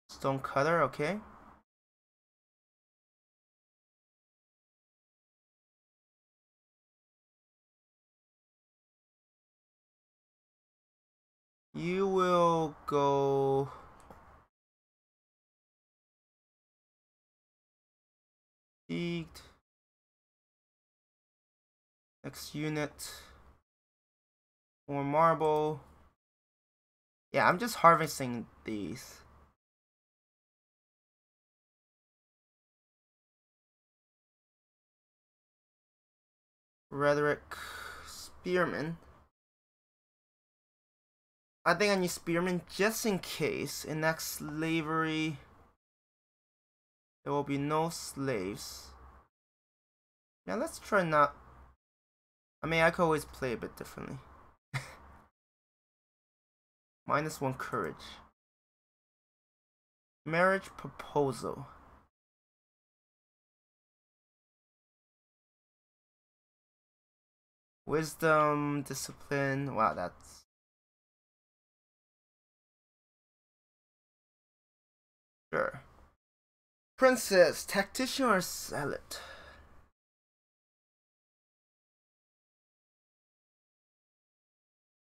Stonecutter, okay. You will go... Next unit. More marble. Yeah, I'm just harvesting these. Rhetoric, spearmen. I think I need spearmen just in case. Enact slavery. There will be no slaves. Yeah, let's try not. I mean, I could always play a bit differently. Minus one courage. Marriage proposal. Wisdom, discipline. Wow, that's. Sure. Princess, tactician, or salad?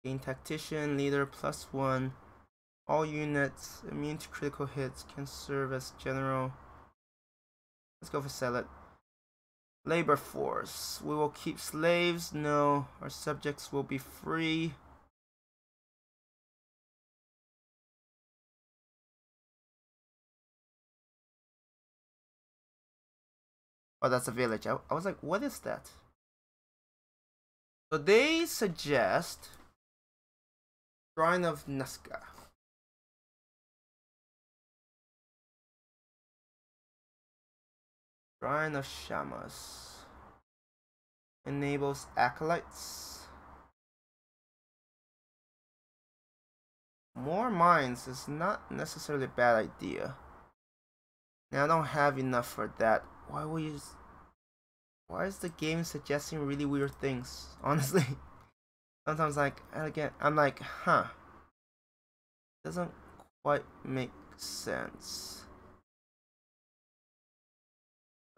Gain tactician, leader, plus one. All units immune to critical hits can serve as general. Let's go for salad. Labor force. We will keep slaves. No, our subjects will be free. Oh, that's a village. I, I was like, what is that? So they suggest Shrine of Nuska. Shrine of Shamas. Enables acolytes. More mines is not necessarily a bad idea. Now I don't have enough for that. Why will you? Why is the game suggesting really weird things? Honestly, sometimes like again, I'm like, huh? Doesn't quite make sense.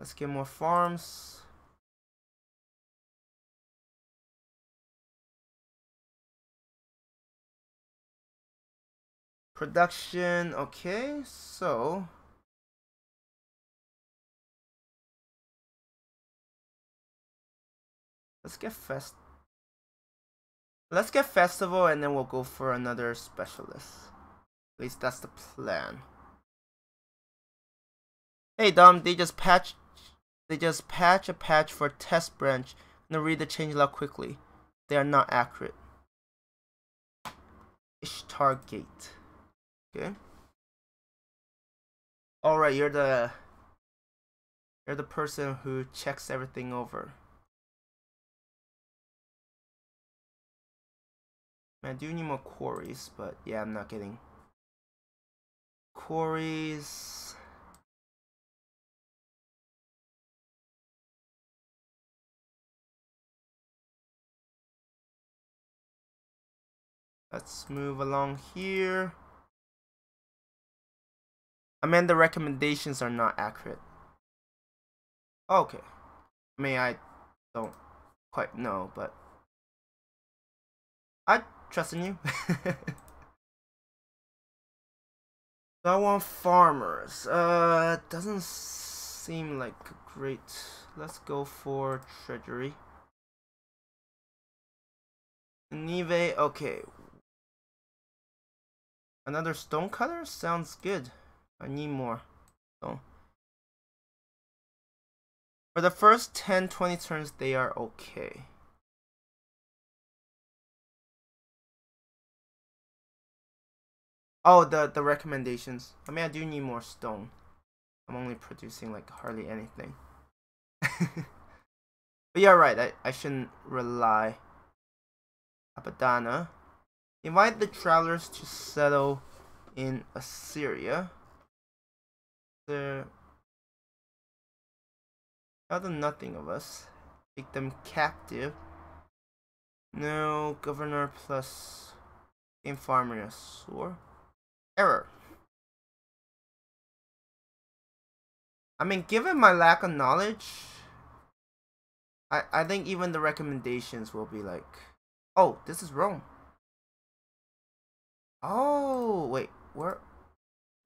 Let's get more farms. Production, okay, so. Let's get fest. Let's get festival, and then we'll go for another specialist. At least that's the plan. Hey Dom, they just patch. They just patch a patch for test branch, and then read the changelog quickly. They are not accurate. Ishtar Gate. Okay. All right, you're the. You're the person who checks everything over. I do need more quarries, but yeah, I'm not getting quarries. Let's move along here. I mean, the recommendations are not accurate. Okay. I mean, I don't quite know, but I trusting you. So I want farmers. Uh, doesn't seem like great. Let's go for treasury. Nive, okay. Another stonecutter sounds good. I need more. So for the first ten, twenty turns, they are okay. Oh, the the recommendations. I mean, I do need more stone. I'm only producing like hardly anything. But yeah, right. I I shouldn't rely. Apadana, invite the travelers to settle in Assyria. There. Other nothing of us. Take them captive. No governor plus infirmary sore. Error. I mean, given my lack of knowledge, I I think even the recommendations will be like, oh, this is Rome. Oh wait, where?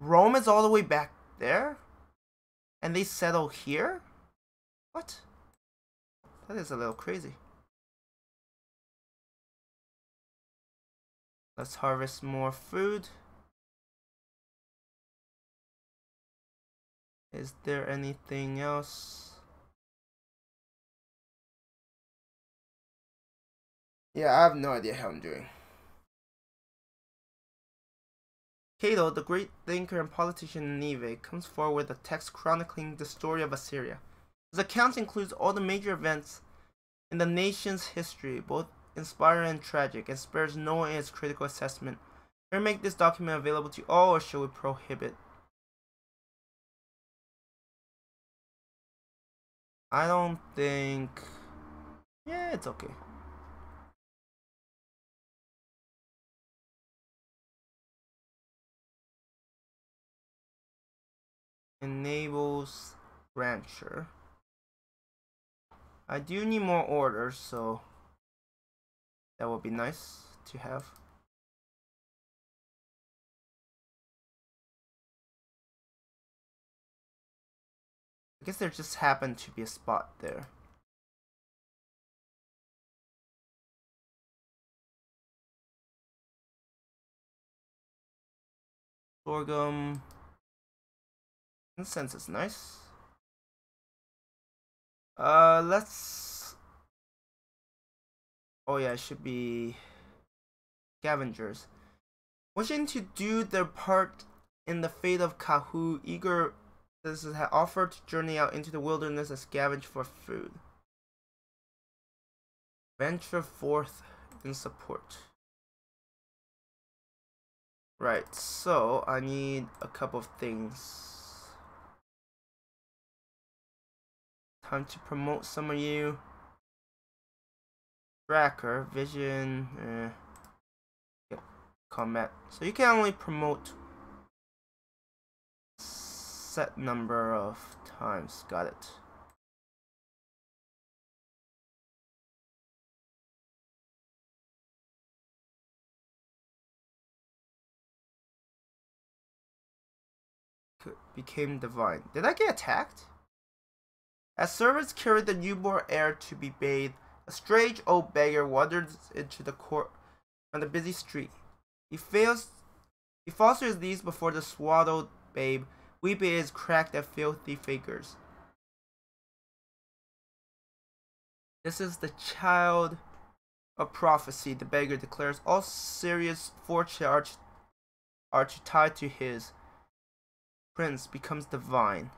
Rome is all the way back there, and they settle here. What? That is a little crazy. Let's harvest more food. Is there anything else? Yeah, I have no idea how I'm doing. Cato, the great thinker and politician in Nineveh, comes forward with a text chronicling the story of Assyria. His account includes all the major events in the nation's history, both inspiring and tragic, and spares no one in its critical assessment. Shall we make this document available to all, or shall we prohibit? I don't think... yeah, it's okay. Enables rancher. I do need more orders, so that would be nice to have. I guess there just happened to be a spot there. Sorghum. Incense is nice. Uh, let's... oh yeah, it should be... scavengers. Wishing to do their part in the fate of Kahu, eager this has offered to journey out into the wilderness and scavenge for food. Venture forth in support. Right, so I need a couple of things. Time to promote some of you. Tracker, vision, eh. Yep, combat. So you can only promote set number of times. Got it. Could, became divine. Did I get attacked? As servants carried the newborn heir to be bathed, a strange old beggar wanders into the court on the busy street. He fails, he fosters these before the swaddled babe, weeping his cracked and filthy fingers. This is the child of prophecy, the beggar declares. All serious fortune are, are to tie to his. Prince becomes divine.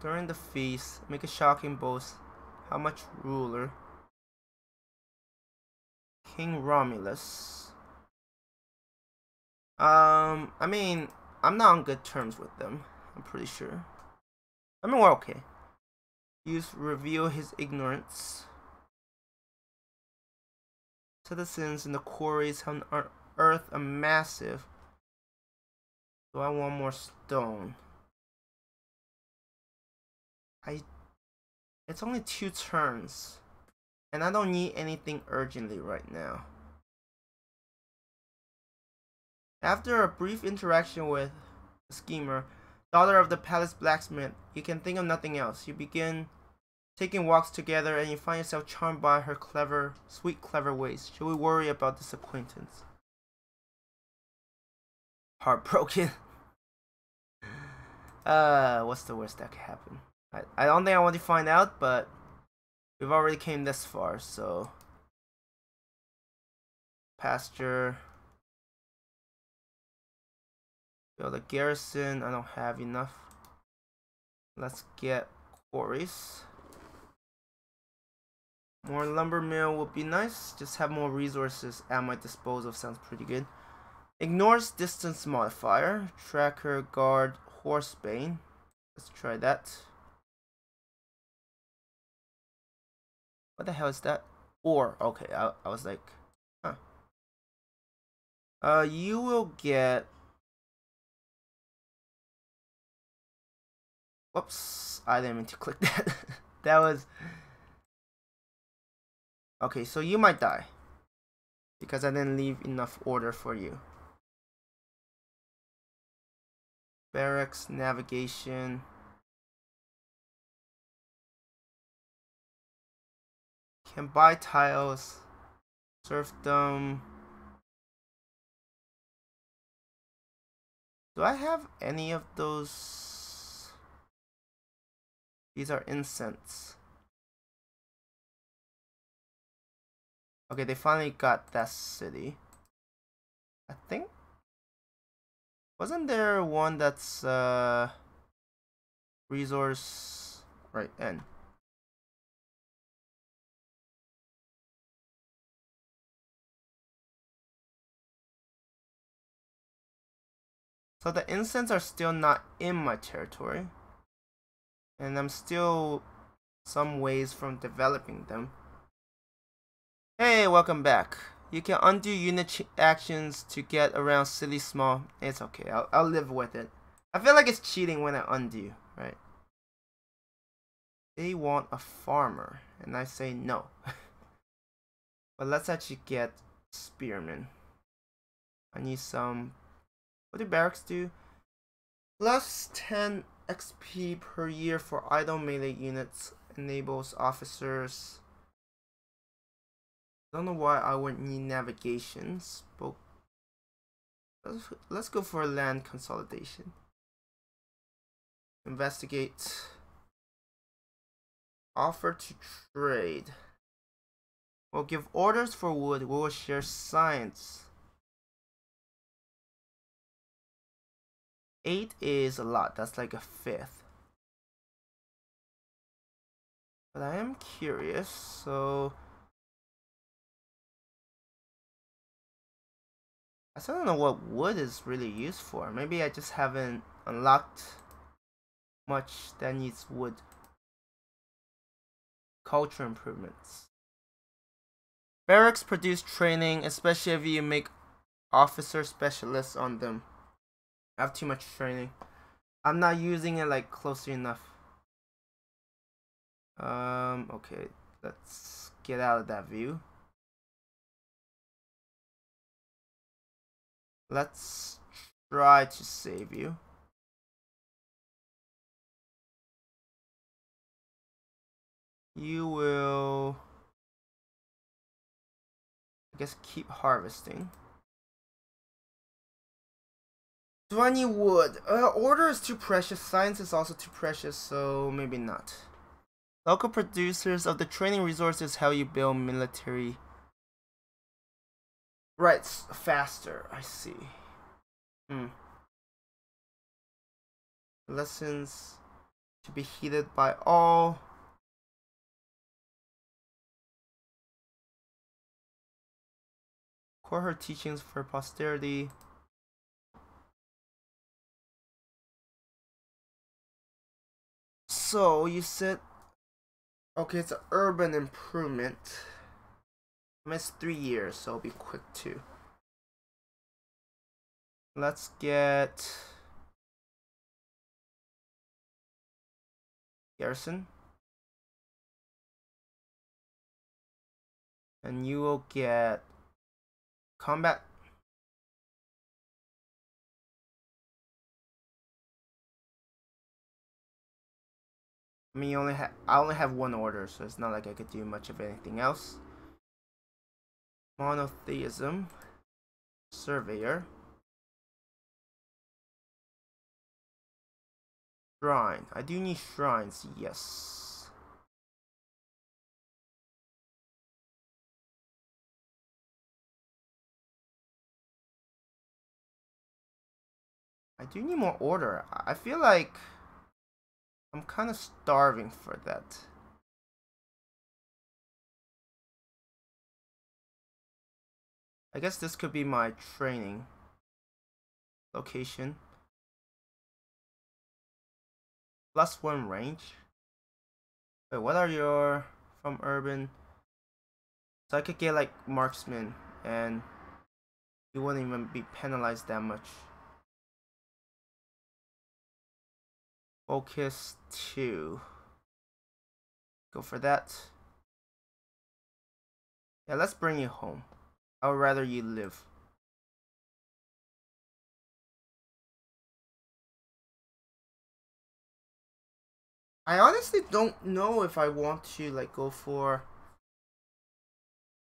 During the feast, make a shocking boast. How much ruler? King Romulus. Um, I mean, I'm not on good terms with them. I'm pretty sure. I mean, we're okay. Use reveal his ignorance. Citizens in the quarries have unearthed a massive. Do I want more stone? I, it's only two turns, and I don't need anything urgently right now. After a brief interaction with the schemer, daughter of the palace blacksmith, you can think of nothing else. You begin taking walks together, and you find yourself charmed by her clever, sweet, clever ways. Should we worry about this acquaintance? Heartbroken. uh, what's the worst that could happen? I don't think I want to find out, but We've already came this far, so pasture, build a garrison. I don't have enough. Let's get quarries. More lumber mill would be nice. Just have more resources at my disposal sounds pretty good. Ignores distance modifier. Tracker, guard, horsebane. Let's try that. What the hell is that? Or, okay, I, I was like, huh. Uh, you will get... Whoops, I didn't mean to click that. That was... Okay, so you might die. Because I didn't leave enough order for you. Barracks, navigation... Can buy tiles, serfdom. Do I have any of those? These are incense. Okay, they finally got that city. I think. Wasn't there one that's uh, resource right end? So the incense are still not in my territory, and I'm still some ways from developing them. Hey, welcome back. You can undo unit actions to get around city small. It's okay, I'll, I'll live with it. I feel like it's cheating when I undo, right? They want a farmer, and I say no. But let's actually get spearmen. I need some... What do barracks do? Plus ten X P per year for idle melee units. Enables officers. Don't know why I would need navigations, but let's, let's go for land consolidation. Investigate. Offer to trade. We'll give orders for wood. We will share science. Eight is a lot, that's like a fifth. But I am curious, so... I still don't know what wood is really used for. Maybe I just haven't unlocked much that needs wood. Culture improvements. Barracks produce training, especially if you make officer specialists on them. I have too much training. I'm not using it like closely enough. Um, okay, let's get out of that view. Let's try to save you. You will, I guess, keep harvesting. Do I need wood? Uh, order is too precious, science is also too precious, so maybe not. Local producers of the training resources help you build military rights faster, I see. Hmm. Lessons to be heeded by all. Record her teachings for posterity. So you said, okay, it's an urban improvement. I missed three years, so I'll be quick too. Let's get garrison, and you will get combat. I mean, you only ha I only have one order, so it's not like I could do much of anything else. Monotheism. Surveyor. Shrine. I do need shrines, yes. I do need more order. I feel like I'm kind of starving for that. I guess this could be my training location. Plus one range. Wait, what are your from urban? So I could get like marksman and you wouldn't even be penalized that much. Focus two. Go for that. Yeah, let's bring you home. I would rather you live. I honestly don't know if I want to like go for.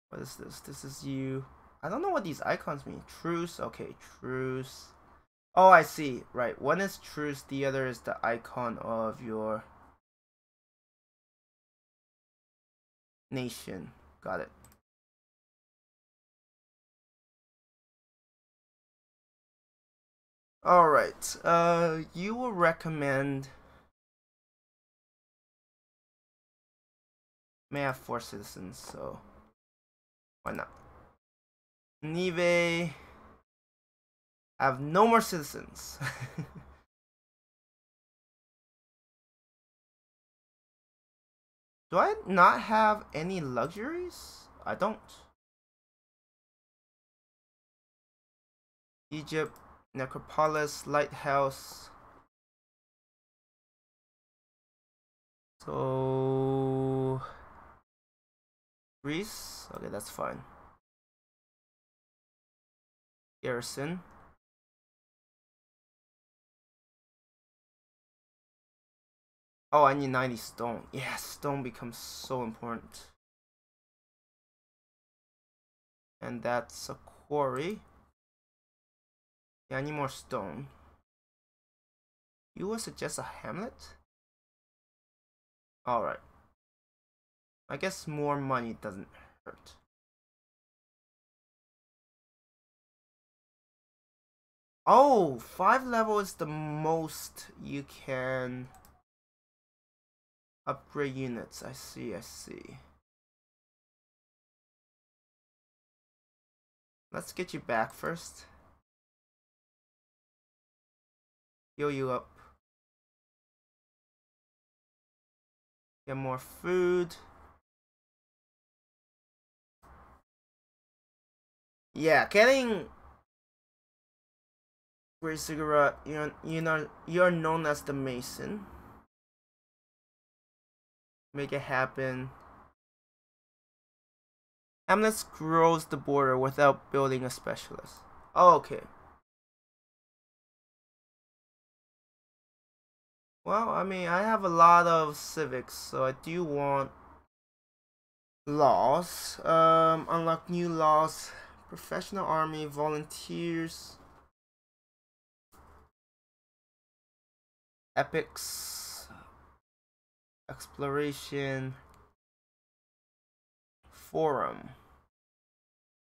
What is this? This is you. I don't know what these icons mean. Truce. Okay, truce. Oh, I see. Right. One is truce. The other is the icon of your nation. Got it. All right. Uh, you will recommend. May have four citizens, so why not? Nive. I have no more citizens. Do I not have any luxuries? I don't. Egypt. Necropolis, lighthouse. So Greece, okay, that's fine. Garrison. Oh, I need ninety stone. Yeah, stone becomes so important. And that's a quarry. Yeah, I need more stone. You would suggest a hamlet? Alright. I guess more money doesn't hurt. Oh, five level is the most you can upgrade units. I see, I see. Let's get you back first. Heal you up. Get more food. Yeah, getting Great Ziggurat, you're, you're, not, you're known as the Mason. Make it happen. Hamlet grows the border without building a specialist. Oh, okay. Well, I mean, I have a lot of civics, so I do want laws. Um, unlock new laws. Professional army, volunteers. Epics. Exploration. Forum.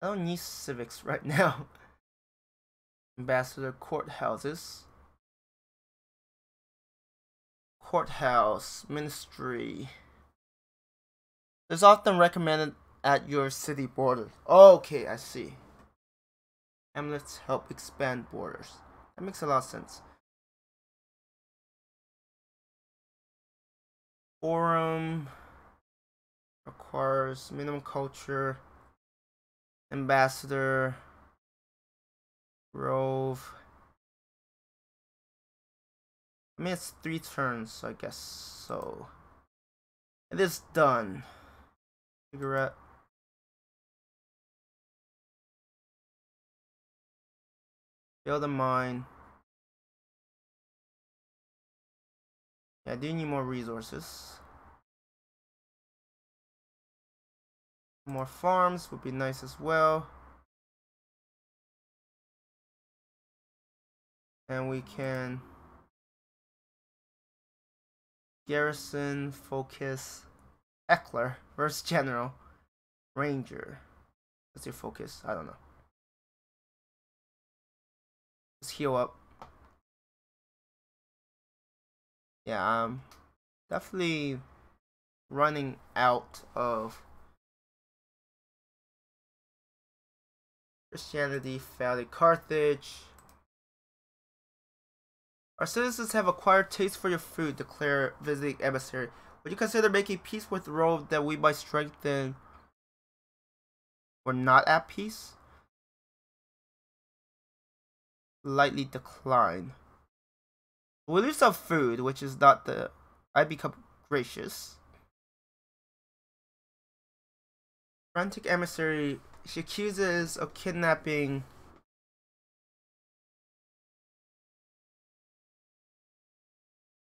I don't need civics right now. Ambassador courthouses. Courthouse, ministry. It's often recommended at your city border. Okay, I see. Hamlets help expand borders. That makes a lot of sense. Forum requires minimum culture. Ambassador. Grove. I mean, it's three turns, I guess, so it is done. Cigarette. Build a mine. Yeah, I do need more resources. More farms would be nice as well. And we can garrison, focus, Eckler versus general, ranger. What's your focus? I don't know. Let's heal up. yeah, I'm definitely running out of Christianity. Founded Carthage. Our citizens have acquired taste for your food, declared visiting emissary. Would you consider making peace with Rome that we might strengthen? We're not at peace. Lightly decline. We leave some food, which is not the. I become gracious. Frantic emissary. She accuses of kidnapping.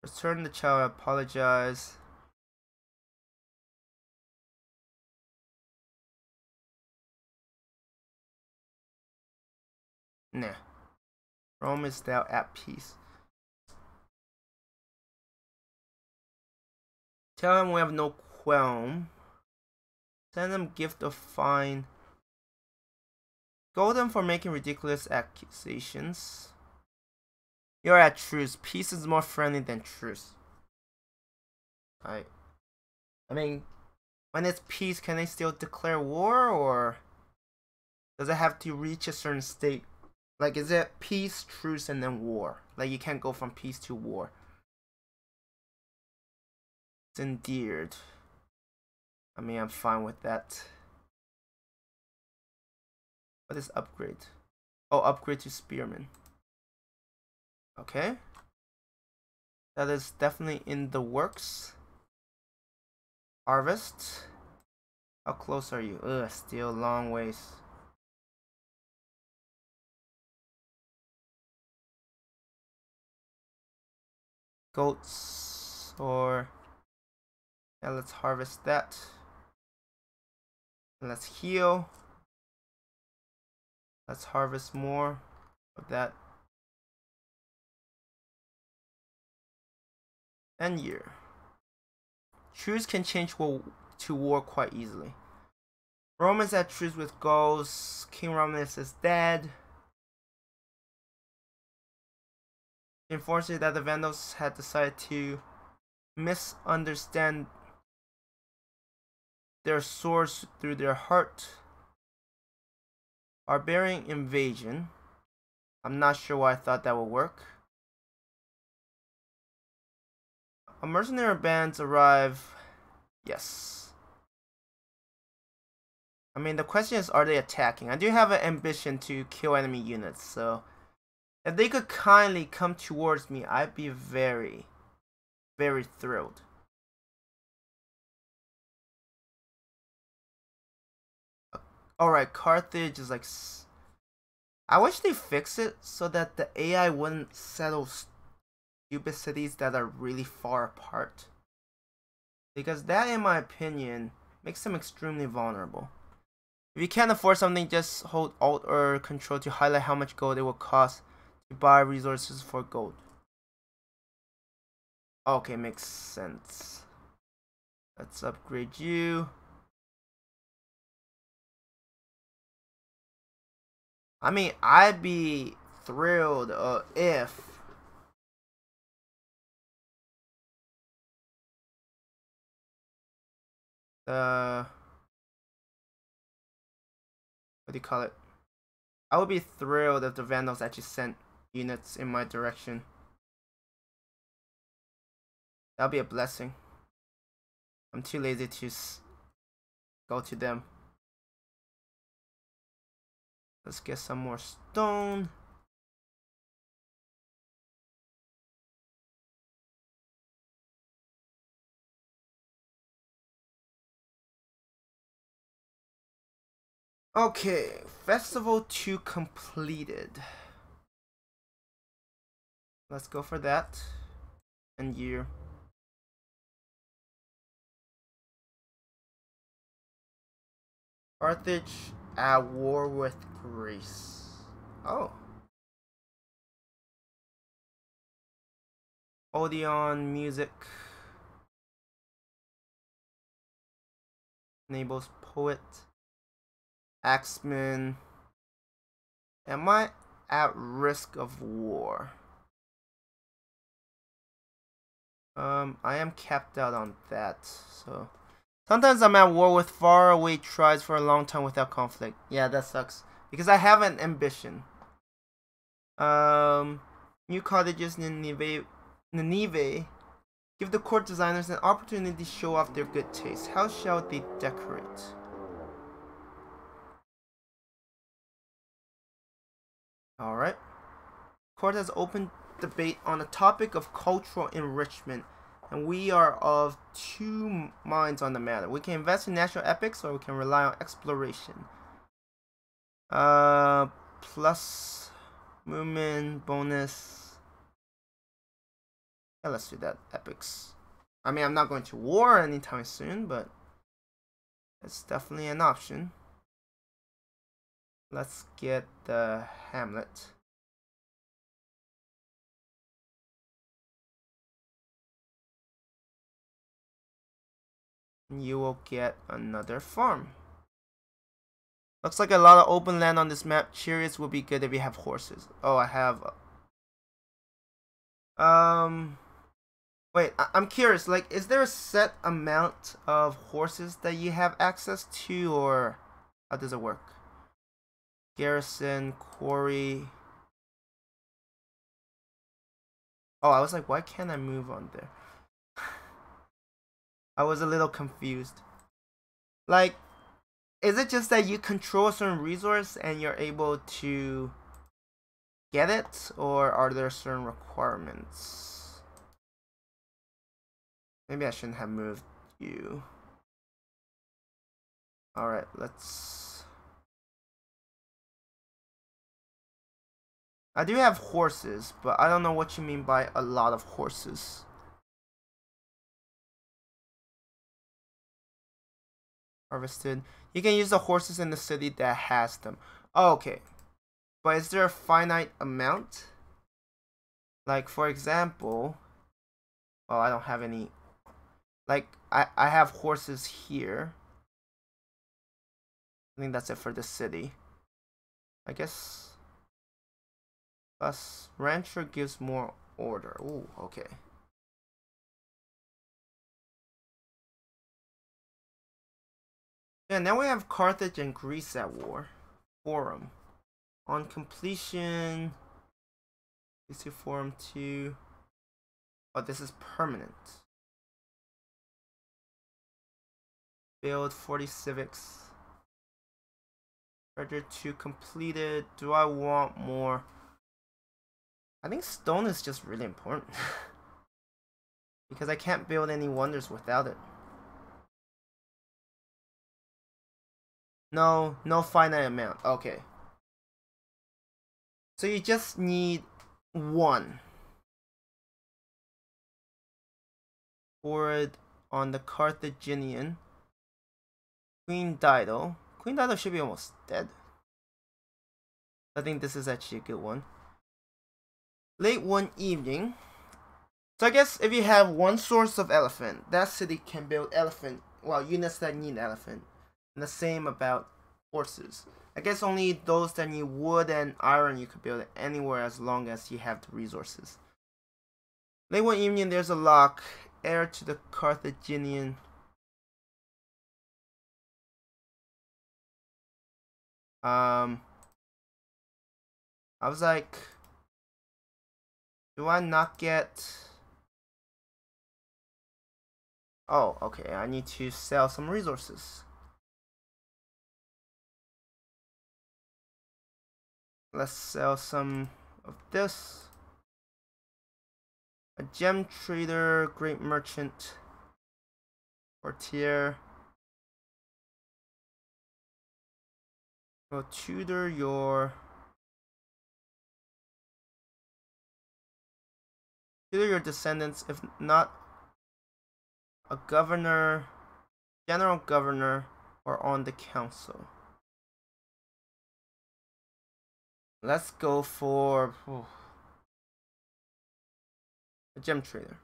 Return the child. I apologize. Nah. Rome is now at peace. Tell him we have no qualm. Send him gift of fine. Scold them for making ridiculous accusations. You're at truce. Peace is more friendly than truce. I, I mean, when it's peace, can they still declare war, or does it have to reach a certain state? Like, is it peace, truce, and then war? Like, you can't go from peace to war. It's endeared. I mean, I'm fine with that. What is upgrade? Oh, upgrade to spearman. Okay. That is definitely in the works. Harvest. How close are you? Ugh, still long ways. Goats or yeah, let's harvest that and let's heal. Let's harvest more of that. And year truce can change to war quite easily. Rome is at truce with Gauls. King Romulus is dead. Unfortunately, that the Vandals had decided to misunderstand their swords through their heart. Barbarian invasion. I'm not sure why I thought that would work. A mercenary bands arrive. Yes. I mean, the question is, are they attacking? I do have an ambition to kill enemy units, so if they could kindly come towards me, I'd be very, very thrilled. Alright, Carthage is like... I wish they fix it so that the A I wouldn't settle stupid cities that are really far apart. Because that, in my opinion, makes them extremely vulnerable. If you can't afford something, just hold Alt or Control to highlight how much gold it will cost. Buy resources for gold. Okay, makes sense. Let's upgrade you. I mean, I'd be thrilled uh, if the what do you call it? I would be thrilled if the Vandals actually sent units in my direction. That'll be a blessing. I'm too lazy to s go to them. Let's get some more stone. Okay, festival two completed. Let's go for that. And year. Carthage at war with Greece. Oh. Odeon music. Enables poet. Axeman. Am I at risk of war? Um, I am capped out on that, so... Sometimes I'm at war with faraway tribes for a long time without conflict. Yeah, that sucks. Because I have an ambition. Um, new cottages in Nineveh, Nineveh give the court designers an opportunity to show off their good taste. How shall they decorate? Alright. Court has opened debate on the topic of cultural enrichment, and we are of two minds on the matter. We can invest in national epics, or we can rely on exploration. Uh, plus movement bonus. Yeah, let's do that. Epics. I mean, I'm not going to war anytime soon, but it's definitely an option. Let's get the Hamlet. You will get another farm. Looks like a lot of open land on this map. Chariots will be good if you have horses. Oh, I have a... um wait, I I'm curious, like, is there a set amount of horses that you have access to, or how does it work? Garrison, quarry. Oh, I was like, why can't I move on there? I was a little confused. Like, is it just that you control a certain resource and you're able to get it, or are there certain requirements? Maybe I shouldn't have moved you. Alright, let's... I do have horses, but I don't know what you mean by a lot of horses. Harvested. You can use the horses in the city that has them. Oh, okay. But is there a finite amount? Like, for example... Oh, I don't have any... Like, I, I have horses here. I think that's it for the city. I guess... Plus, rancher gives more order. Ooh, okay. Yeah, now we have Carthage and Greece at war. Forum. On completion... These two forum two... Oh, this is permanent. Build forty civics. Treasure two completed. Do I want more? I think stone is just really important. Because I can't build any wonders without it. No, no finite amount. Okay. So you just need one. Forward on the Carthaginian. Queen Dido. Queen Dido should be almost dead. I think this is actually a good one. Late one evening. So I guess if you have one source of elephant, that city can build elephant. Well, units that need elephant. And the same about horses. I guess only those that need wood and iron you could build anywhere as long as you have the resources. Late one evening there's a lock, heir to the Carthaginian. Um, I was like, do I not get... Oh, okay, I need to sell some resources. Let's sell some of this. A gem trader, great merchant, courtier. Go tutor your tutor your descendants, if not a governor, general governor, or on the council. Let's go for oh, a gem trader.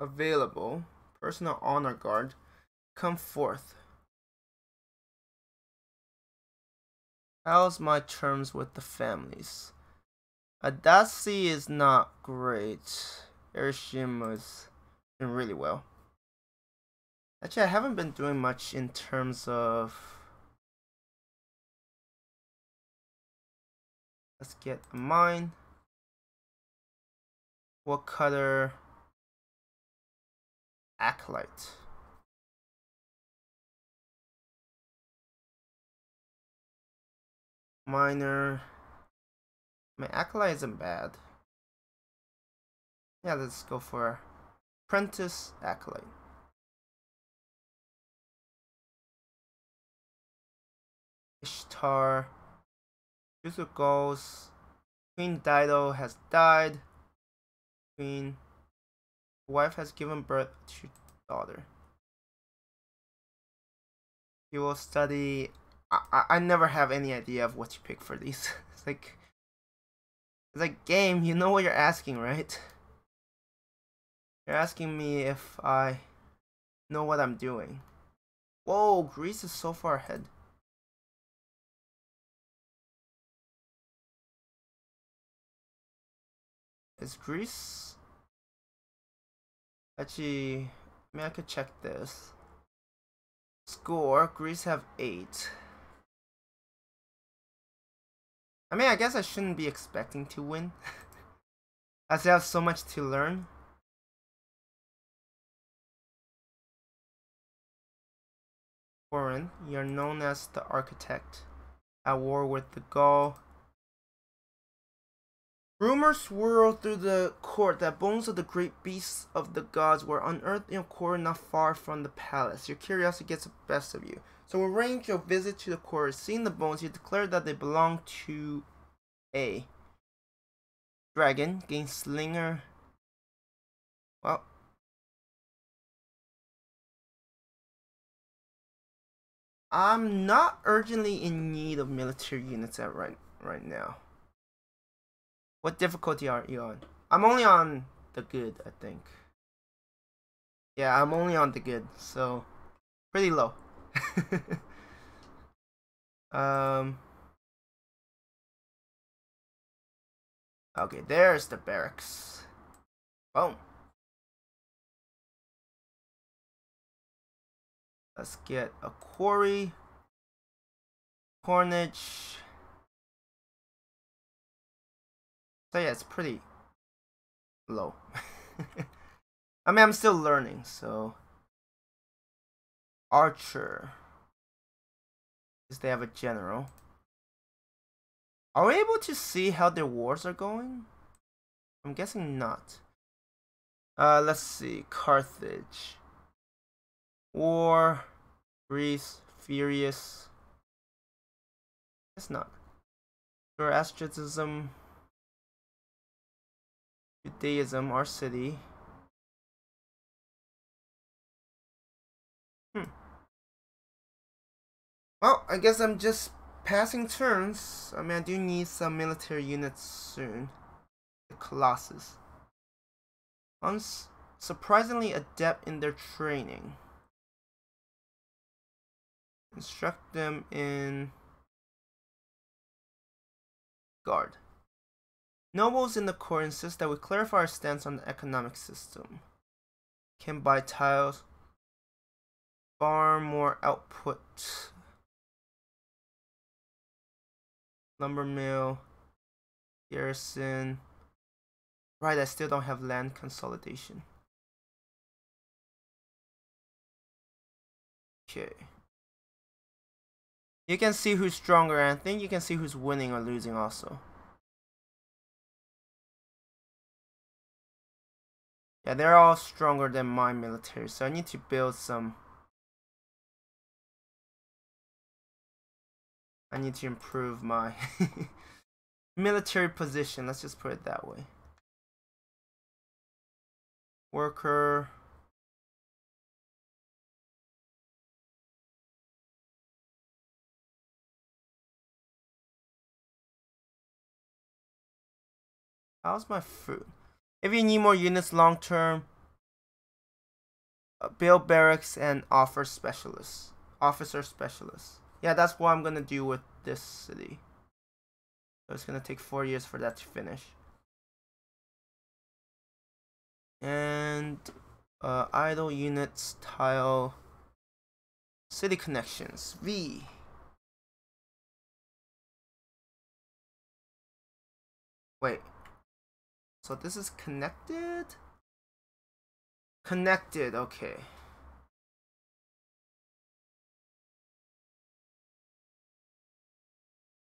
Available. Personal honor guard. Come forth. How's my terms with the families? Adasi is not great. Ereshkigal is doing really well. Actually, I haven't been doing much in terms of... Let's get a mine. What color? Acolyte. Miner. My acolyte isn't bad. Yeah, let's go for apprentice acolyte. Ishtar. Use of Gauls. Queen Dido has died. Queen wife has given birth to daughter. You will study. I, I, I never have any idea of what to pick for these. It's like, it's like game, you know what you're asking, right? You're asking me if I know what I'm doing. Whoa, Greece is so far ahead. Is Greece? Actually, I mean, I could check this. Score, Greece have eight. I mean, I guess I shouldn't be expecting to win. As I have so much to learn. Foreign, you're known as the architect. At war with the Gaul. Rumors swirled through the court that bones of the great beasts of the gods were unearthed in a quarry not far from the palace. Your curiosity gets the best of you. So arrange your visit to the quarry. Seeing the bones, you declare that they belong to a dragon, gunslinger. Well, I'm not urgently in need of military units at right right now. What difficulty are you on? I'm only on the good, I think. Yeah, I'm only on the good, so pretty low. um. Okay, there's the barracks. Boom. Let's get a quarry. Cornage. So yeah, it's pretty low. I mean, I'm still learning, so... Archer. Because they have a general. Are we able to see how their wars are going? I'm guessing not. Uh, let's see. Carthage. War. Greece. Furious. It's not. Zoroastrianism. Judaism, our city. Hmm. Well, I guess I'm just passing turns. I mean, I do need some military units soon. The Colossus. Unsurprisingly adept in their training. Instruct them in guard. Nobles in the court insist that we clarify our stance on the economic system. Can buy tiles, far more output, lumber mill, garrison. Right, I still don't have land consolidation. Okay. You can see who's stronger, and I think you can see who's winning or losing also. Yeah, they're all stronger than my military, so I need to build some. I need to improve my military position, let's just put it that way. Worker. How's my food? If you need more units long term, uh, build barracks and offer specialists. Officer specialists. Yeah, that's what I'm gonna do with this city. So it's gonna take four years for that to finish. And uh, idle units, tile, city connections, V. Wait, so this is connected? Connected, okay.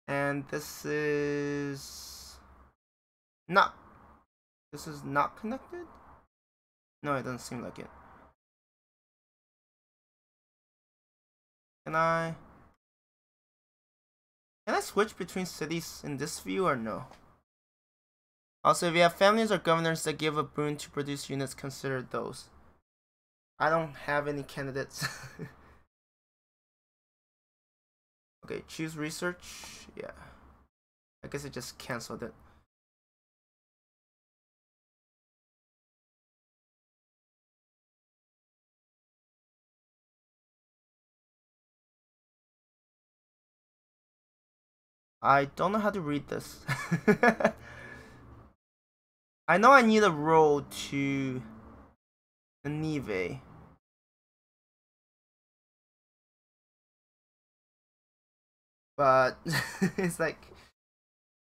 And this is not, this is not connected? No, it doesn't seem like it. Can I, can I switch between cities in this view or no? Also, if you have families or governors that give a boon to produce units, consider those. I don't have any candidates. Okay, choose research. Yeah. I guess it just canceled it. I don't know how to read this. I know I need a road to Nineveh. But it's like,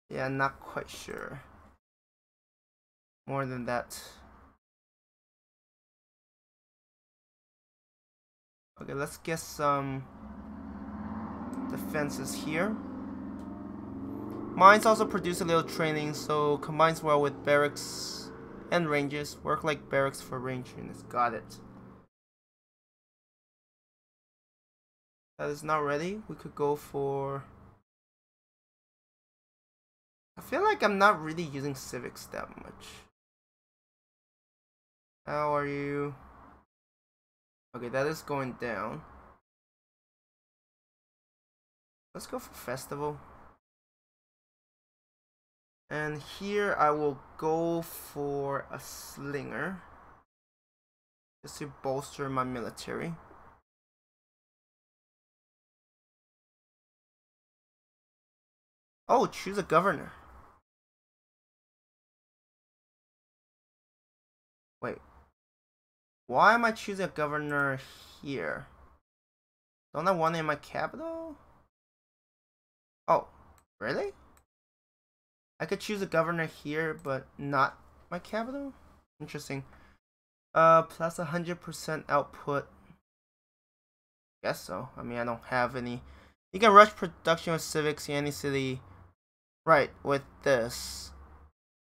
yeah, I'm not quite sure. More than that. Okay, let's get some defenses here. Mines also produce a little training, so combines well with barracks and ranges. Work like barracks for range units. Got it. That is not ready. We could go for... I feel like I'm not really using civics that much. How are you? Okay, that is going down. Let's go for festival. And here I will go for a slinger, just to bolster my military. Oh, choose a governor. Wait, why am I choosing a governor here? Don't I want it in my capital? Oh, really? I could choose a governor here, but not my capital? Interesting. Uh, plus one hundred percent output. Guess so. I mean, I don't have any. You can rush production with civics in any city. Right, with this.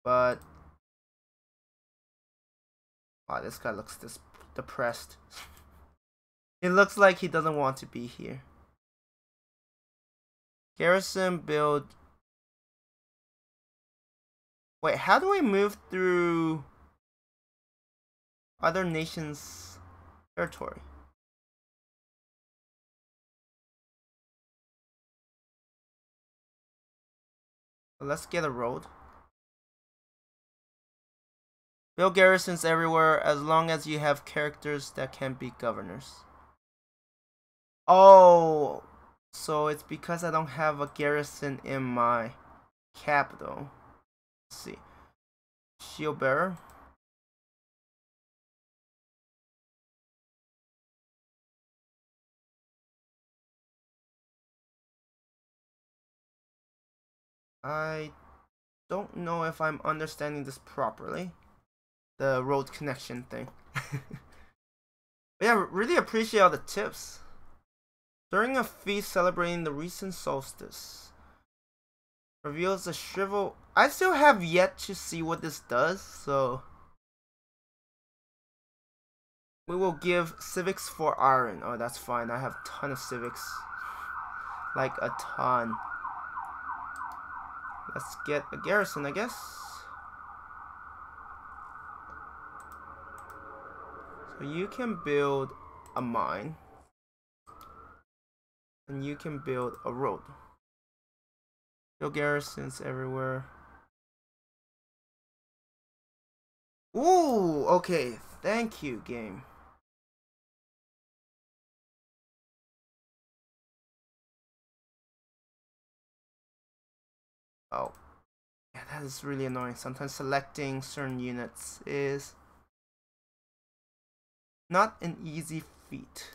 But... wow, this guy looks this depressed. It looks like he doesn't want to be here. Garrison build... wait, how do I move through other nations' territory? Let's get a road. Build garrisons everywhere as long as you have characters that can be governors. Oh, so it's because I don't have a garrison in my capital. Let's see, shield bearer. I don't know if I'm understanding this properly, the road connection thing. But yeah, really appreciate all the tips. During a feast celebrating the recent solstice, reveals a shrivel. I still have yet to see what this does, so we will give civics for iron. Oh, that's fine. I have a ton of civics, like a ton. Let's get a garrison, I guess. So you can build a mine, and you can build a road. No garrisons everywhere. Ooh, okay. Thank you, game. Oh. Yeah, that is really annoying. Sometimes selecting certain units is not an easy feat.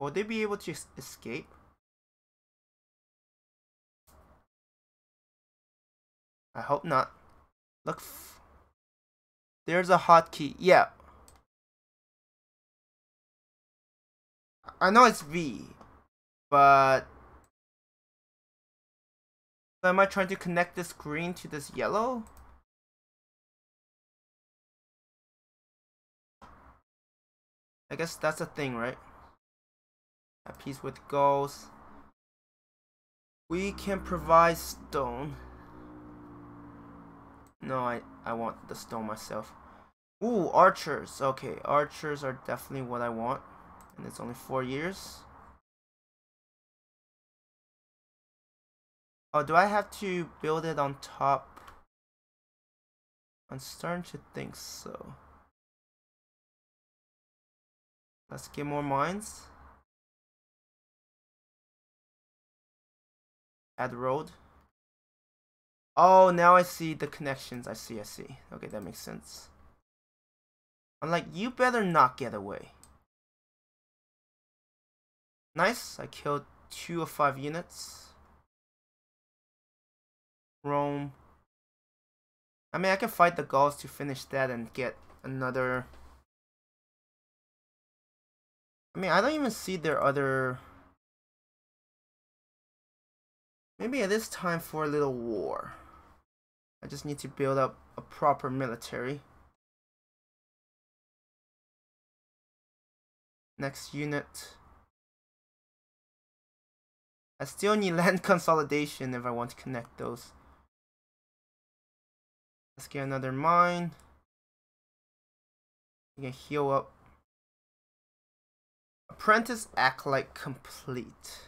Will they be able to escape? I hope not. Look, f there's a hotkey. Yeah. I know it's V, but so am I trying to connect this green to this yellow? I guess that's a thing, right? At peace with Gauls. We can provide stone. No, I, I want the stone myself. Ooh, archers. Okay, archers are definitely what I want. And it's only four years. Oh, do I have to build it on top? I'm starting to think so. Let's get more mines. Add road. Oh, now I see the connections. I see, I see. Okay, that makes sense. I'm like, you better not get away. Nice, I killed two of five units. Rome. I mean, I can fight the Gauls to finish that and get another... I mean, I don't even see their other... Maybe it is time for a little war. I just need to build up a proper military. Next unit. I still need land consolidation if I want to connect those. Let's get another mine. You can heal up. Apprentice acolyte complete.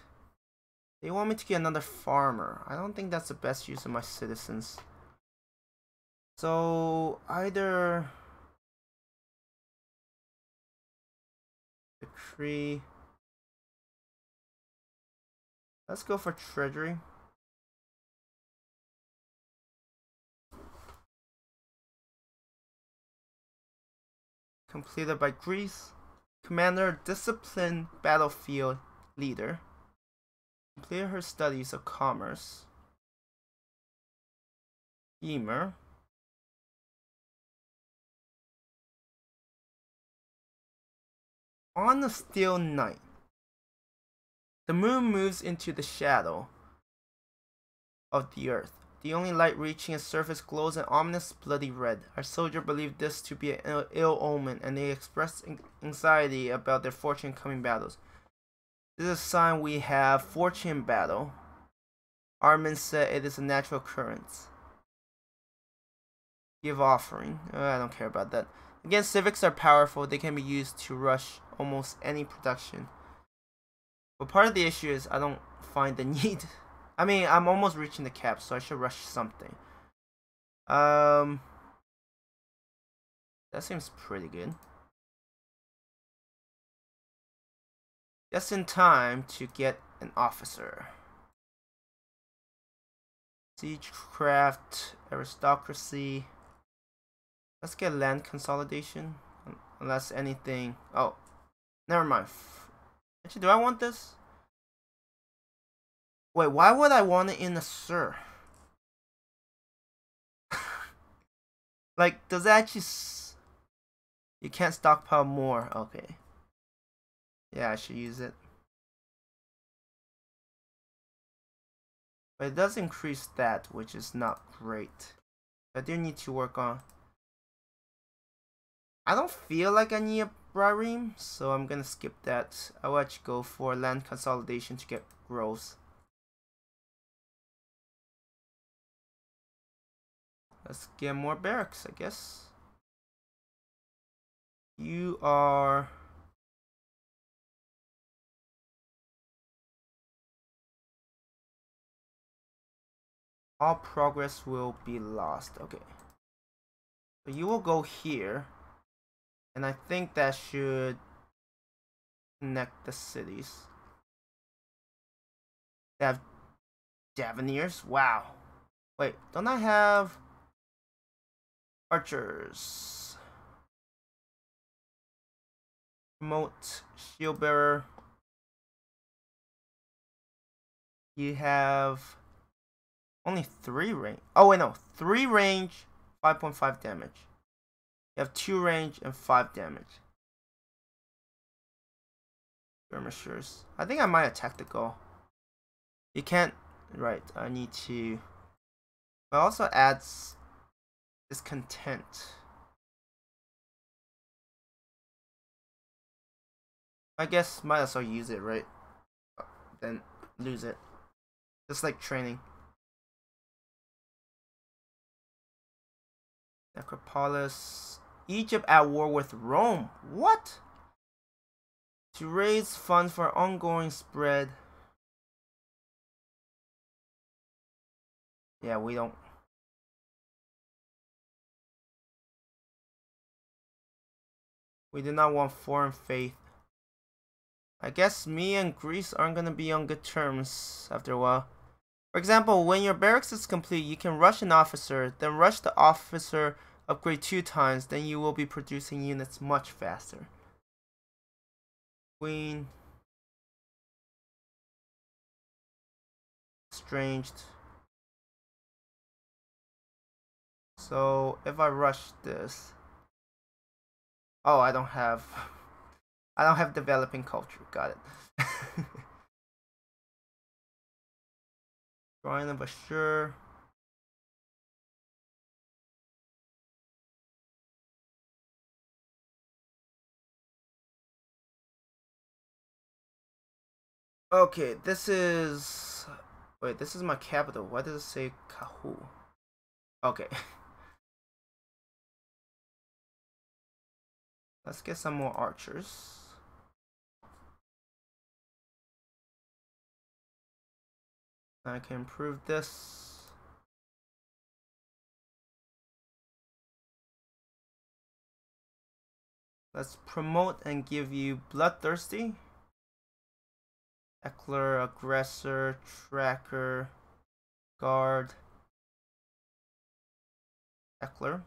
They want me to get another farmer. I don't think that's the best use of my citizens. So, either... Decree... Let's go for treasury. Completed by Greece. Commander, disciplined battlefield leader. Completed her studies of commerce. Emer. On a still night. The moon moves into the shadow of the earth. The only light reaching its surface glows an ominous bloody red. Our soldiers believed this to be an ill omen, and they expressed anxiety about their fortune in coming battles. This is a sign we have fortune in battle. Our men said it is a natural occurrence. Give offering. Oh, I don't care about that. Again, civics are powerful. They can be used to rush almost any production. But part of the issue is I don't find the need. I mean, I'm almost reaching the cap, so I should rush something. Um, that seems pretty good. Just in time to get an officer. Siegecraft, aristocracy. Let's get land consolidation. Unless anything. Oh, never mind. Actually, do I want this? Wait, why would I want it in a sir? Like, does that actually... S you can't stockpile more. Okay. Yeah, I should use it. But it does increase that, which is not great. I do need to work on... I don't feel like I need a... Rhyme, so I'm gonna skip that. I'll actually go for land consolidation to get growth. Let's get more barracks, I guess. You are all progress will be lost. Okay, so you will go here. And I think that should connect the cities. They have Daveniers. Wow. Wait, don't I have archers? Promote shield bearer. You have only three range. Oh wait, no, three range, five point five damage. You have two range and five damage. Skirmishers. I think I might attack the Gaul. You can't. Right. I need to. But also adds discontent. I guess might as well use it, right? Then lose it. Just like training. Necropolis. Egypt at war with Rome. What? To raise funds for ongoing spread. Yeah, we don't. We do not want foreign faith. I guess me and Greece aren't gonna be on good terms after a while. For example, when your barracks is complete, you can rush an officer, then rush the officer upgrade two times, then you will be producing units much faster. Queen. Estranged. So if I rush this, oh, I don't have, I don't have developing culture. Got it. Drawing of Assure. Okay, this is, wait, this is my capital. Why does it say Kahu? Okay. Let's get some more archers. I can improve this. Let's promote and give you Bloodthirsty, Eckler, Aggressor, Tracker, Guard, Eckler.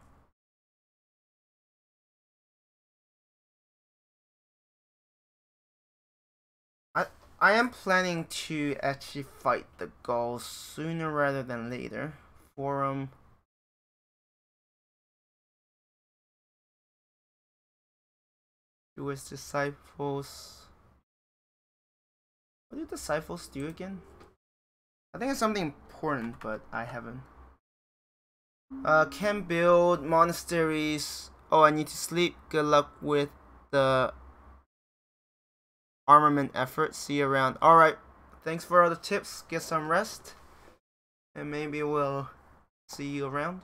I am planning to actually fight the Gauls sooner rather than later. Forum. Jewish disciples. What do disciples do again? I think it's something important, but I haven't. Uh, can build monasteries. Oh, I need to sleep. Good luck with the armament effort. See you around. Alright, thanks for all the tips. Get some rest. And maybe we'll see you around.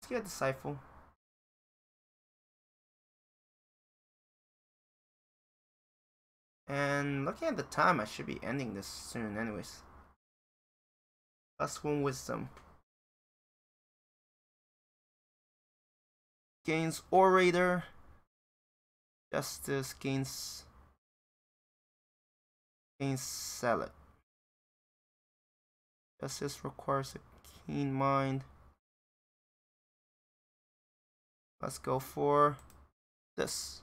Let's get a disciple. And looking at the time, I should be ending this soon anyways. Plus one wisdom. Gains orator. Justice gains... Gains salad. Justice requires a keen mind. Let's go for this.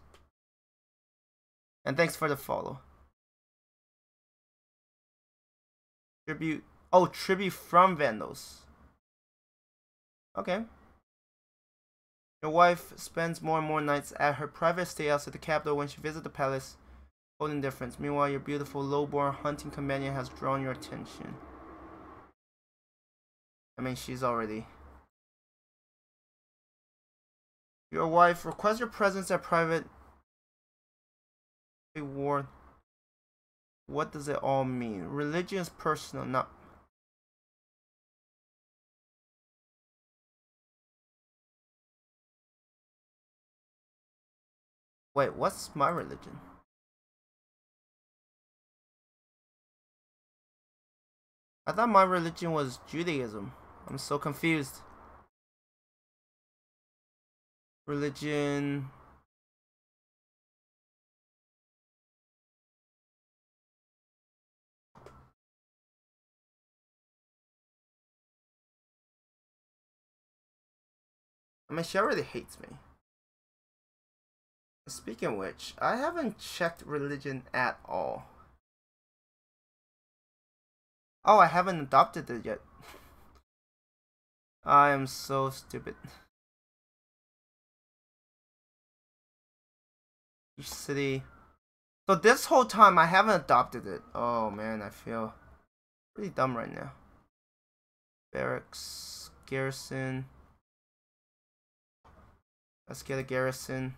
And thanks for the follow. Tribute. Oh, tribute from Vandals. Okay. Your wife spends more and more nights at her private stay outside the capital when she visits the palace. Old indifference. Meanwhile, your beautiful lowborn hunting companion has drawn your attention. I mean, she's already. Your wife requests your presence at private war. What does it all mean? Religion is personal, not. Wait, what's my religion? I thought my religion was Judaism. I'm so confused. Religion. Am I sure that he hates me? Speaking of which, I haven't checked religion at all. Oh, I haven't adopted it yet. I am so stupid. Each city. So this whole time I haven't adopted it. Oh man, I feel pretty dumb right now. Barracks, garrison. Let's get a garrison.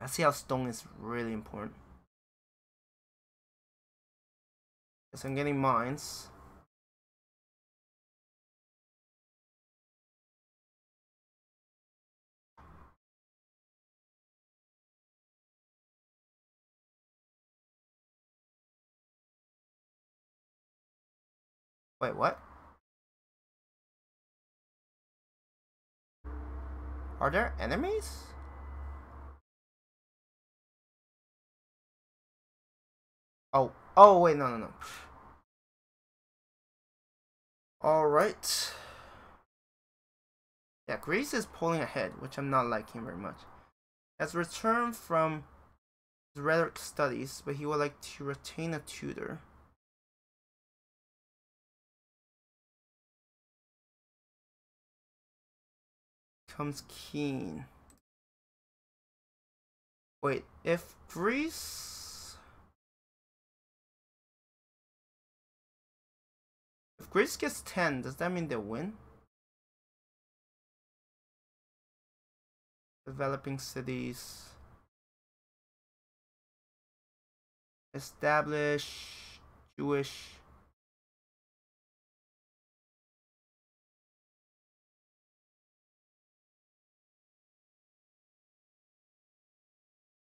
I see how stone is really important. So I'm getting mines. Wait, what? Are there enemies? Oh, oh wait, no, no, no. Alright. Yeah, Greece is pulling ahead, which I'm not liking very much. Has returned from his rhetoric studies, but he would like to retain a tutor. Comes Keen. Wait, if Greece... If Greece gets ten, does that mean they win? Developing cities. Establish Jewish.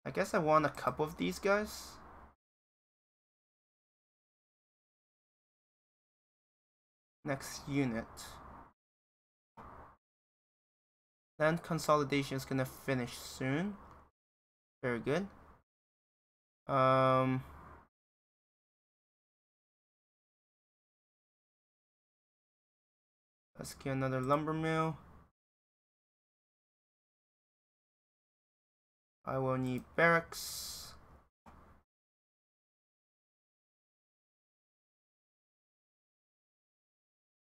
I guess I want a couple of these guys. Next unit. Land consolidation is gonna finish soon. Very good. Um, let's get another lumber mill. I will need barracks.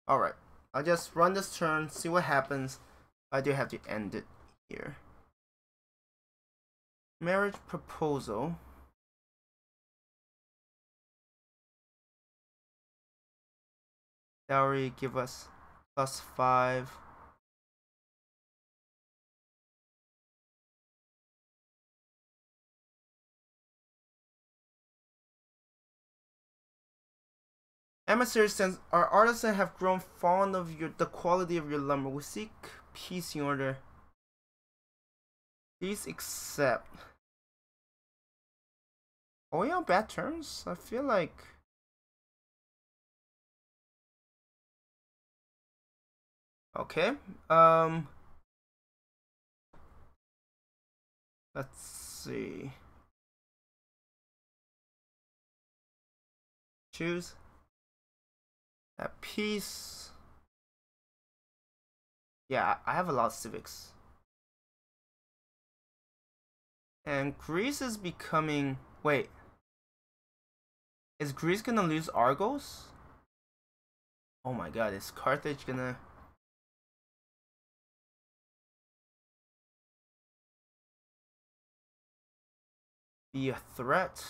Alright, I'll just run this turn, see what happens. I do have to end it here. Marriage proposal. Dowry give us plus five. Emissary says, our artisans have grown fond of your, the quality of your lumber. We seek peace in order. Please accept. Are we on bad terms? I feel like... Okay. Um. Let's see. Choose. At peace. Yeah, I have a lot of civics. And Greece is becoming... Wait. Is Greece gonna lose Argos? Oh my god, is Carthage gonna... be a threat?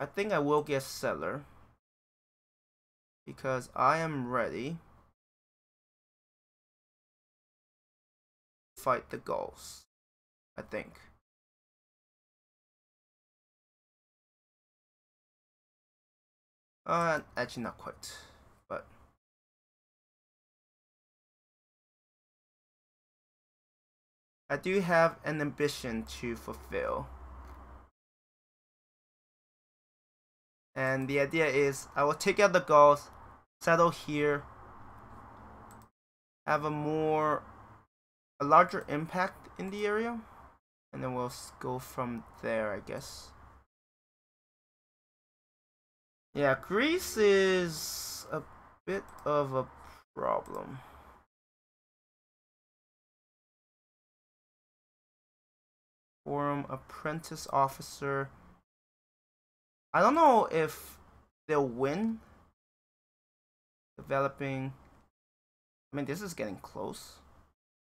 I think I will get settler. Because I am ready to fight the Gauls, I think. Uh, actually not quite, but... I do have an ambition to fulfill. And the idea is, I will take out the Gauls, settle here, have a more, a larger impact in the area, and then we'll go from there, I guess. Yeah, Greece is a bit of a problem. Forum, apprentice officer. I don't know if they'll win. Developing. I mean, this is getting close.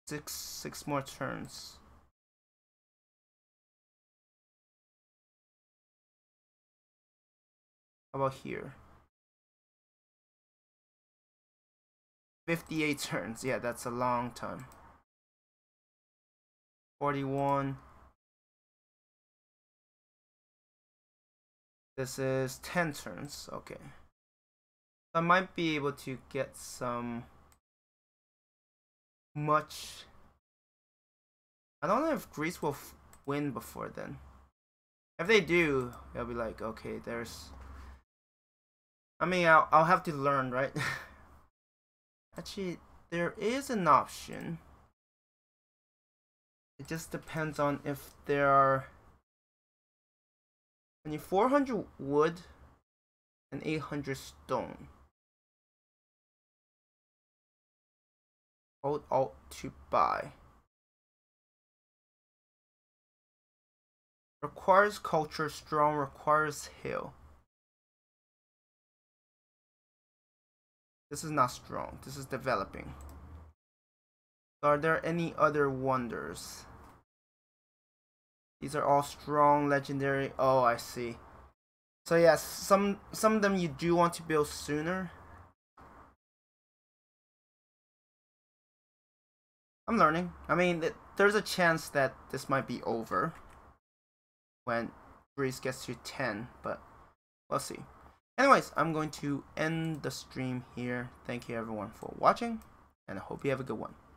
Six, six more turns. How about here? fifty-eight turns. Yeah, that's a long time. forty-one. This is ten turns. Okay. I might be able to get some much. I don't know if Greece will f win before then. If they do, they'll be like, okay, there's. I mean, I'll, I'll have to learn, right? Actually, there is an option. It just depends on if there are. I need four hundred wood and eight hundred stone. Hold alt to buy. Requires culture, strong, requires hill. This is not strong, this is developing. Are there any other wonders? These are all strong, legendary. Oh, I see. So yes, some some of them you do want to build sooner. I'm learning. I mean, th there's a chance that this might be over when Greece gets to ten, but we'll see. Anyways, I'm going to end the stream here. Thank you everyone for watching, and I hope you have a good one.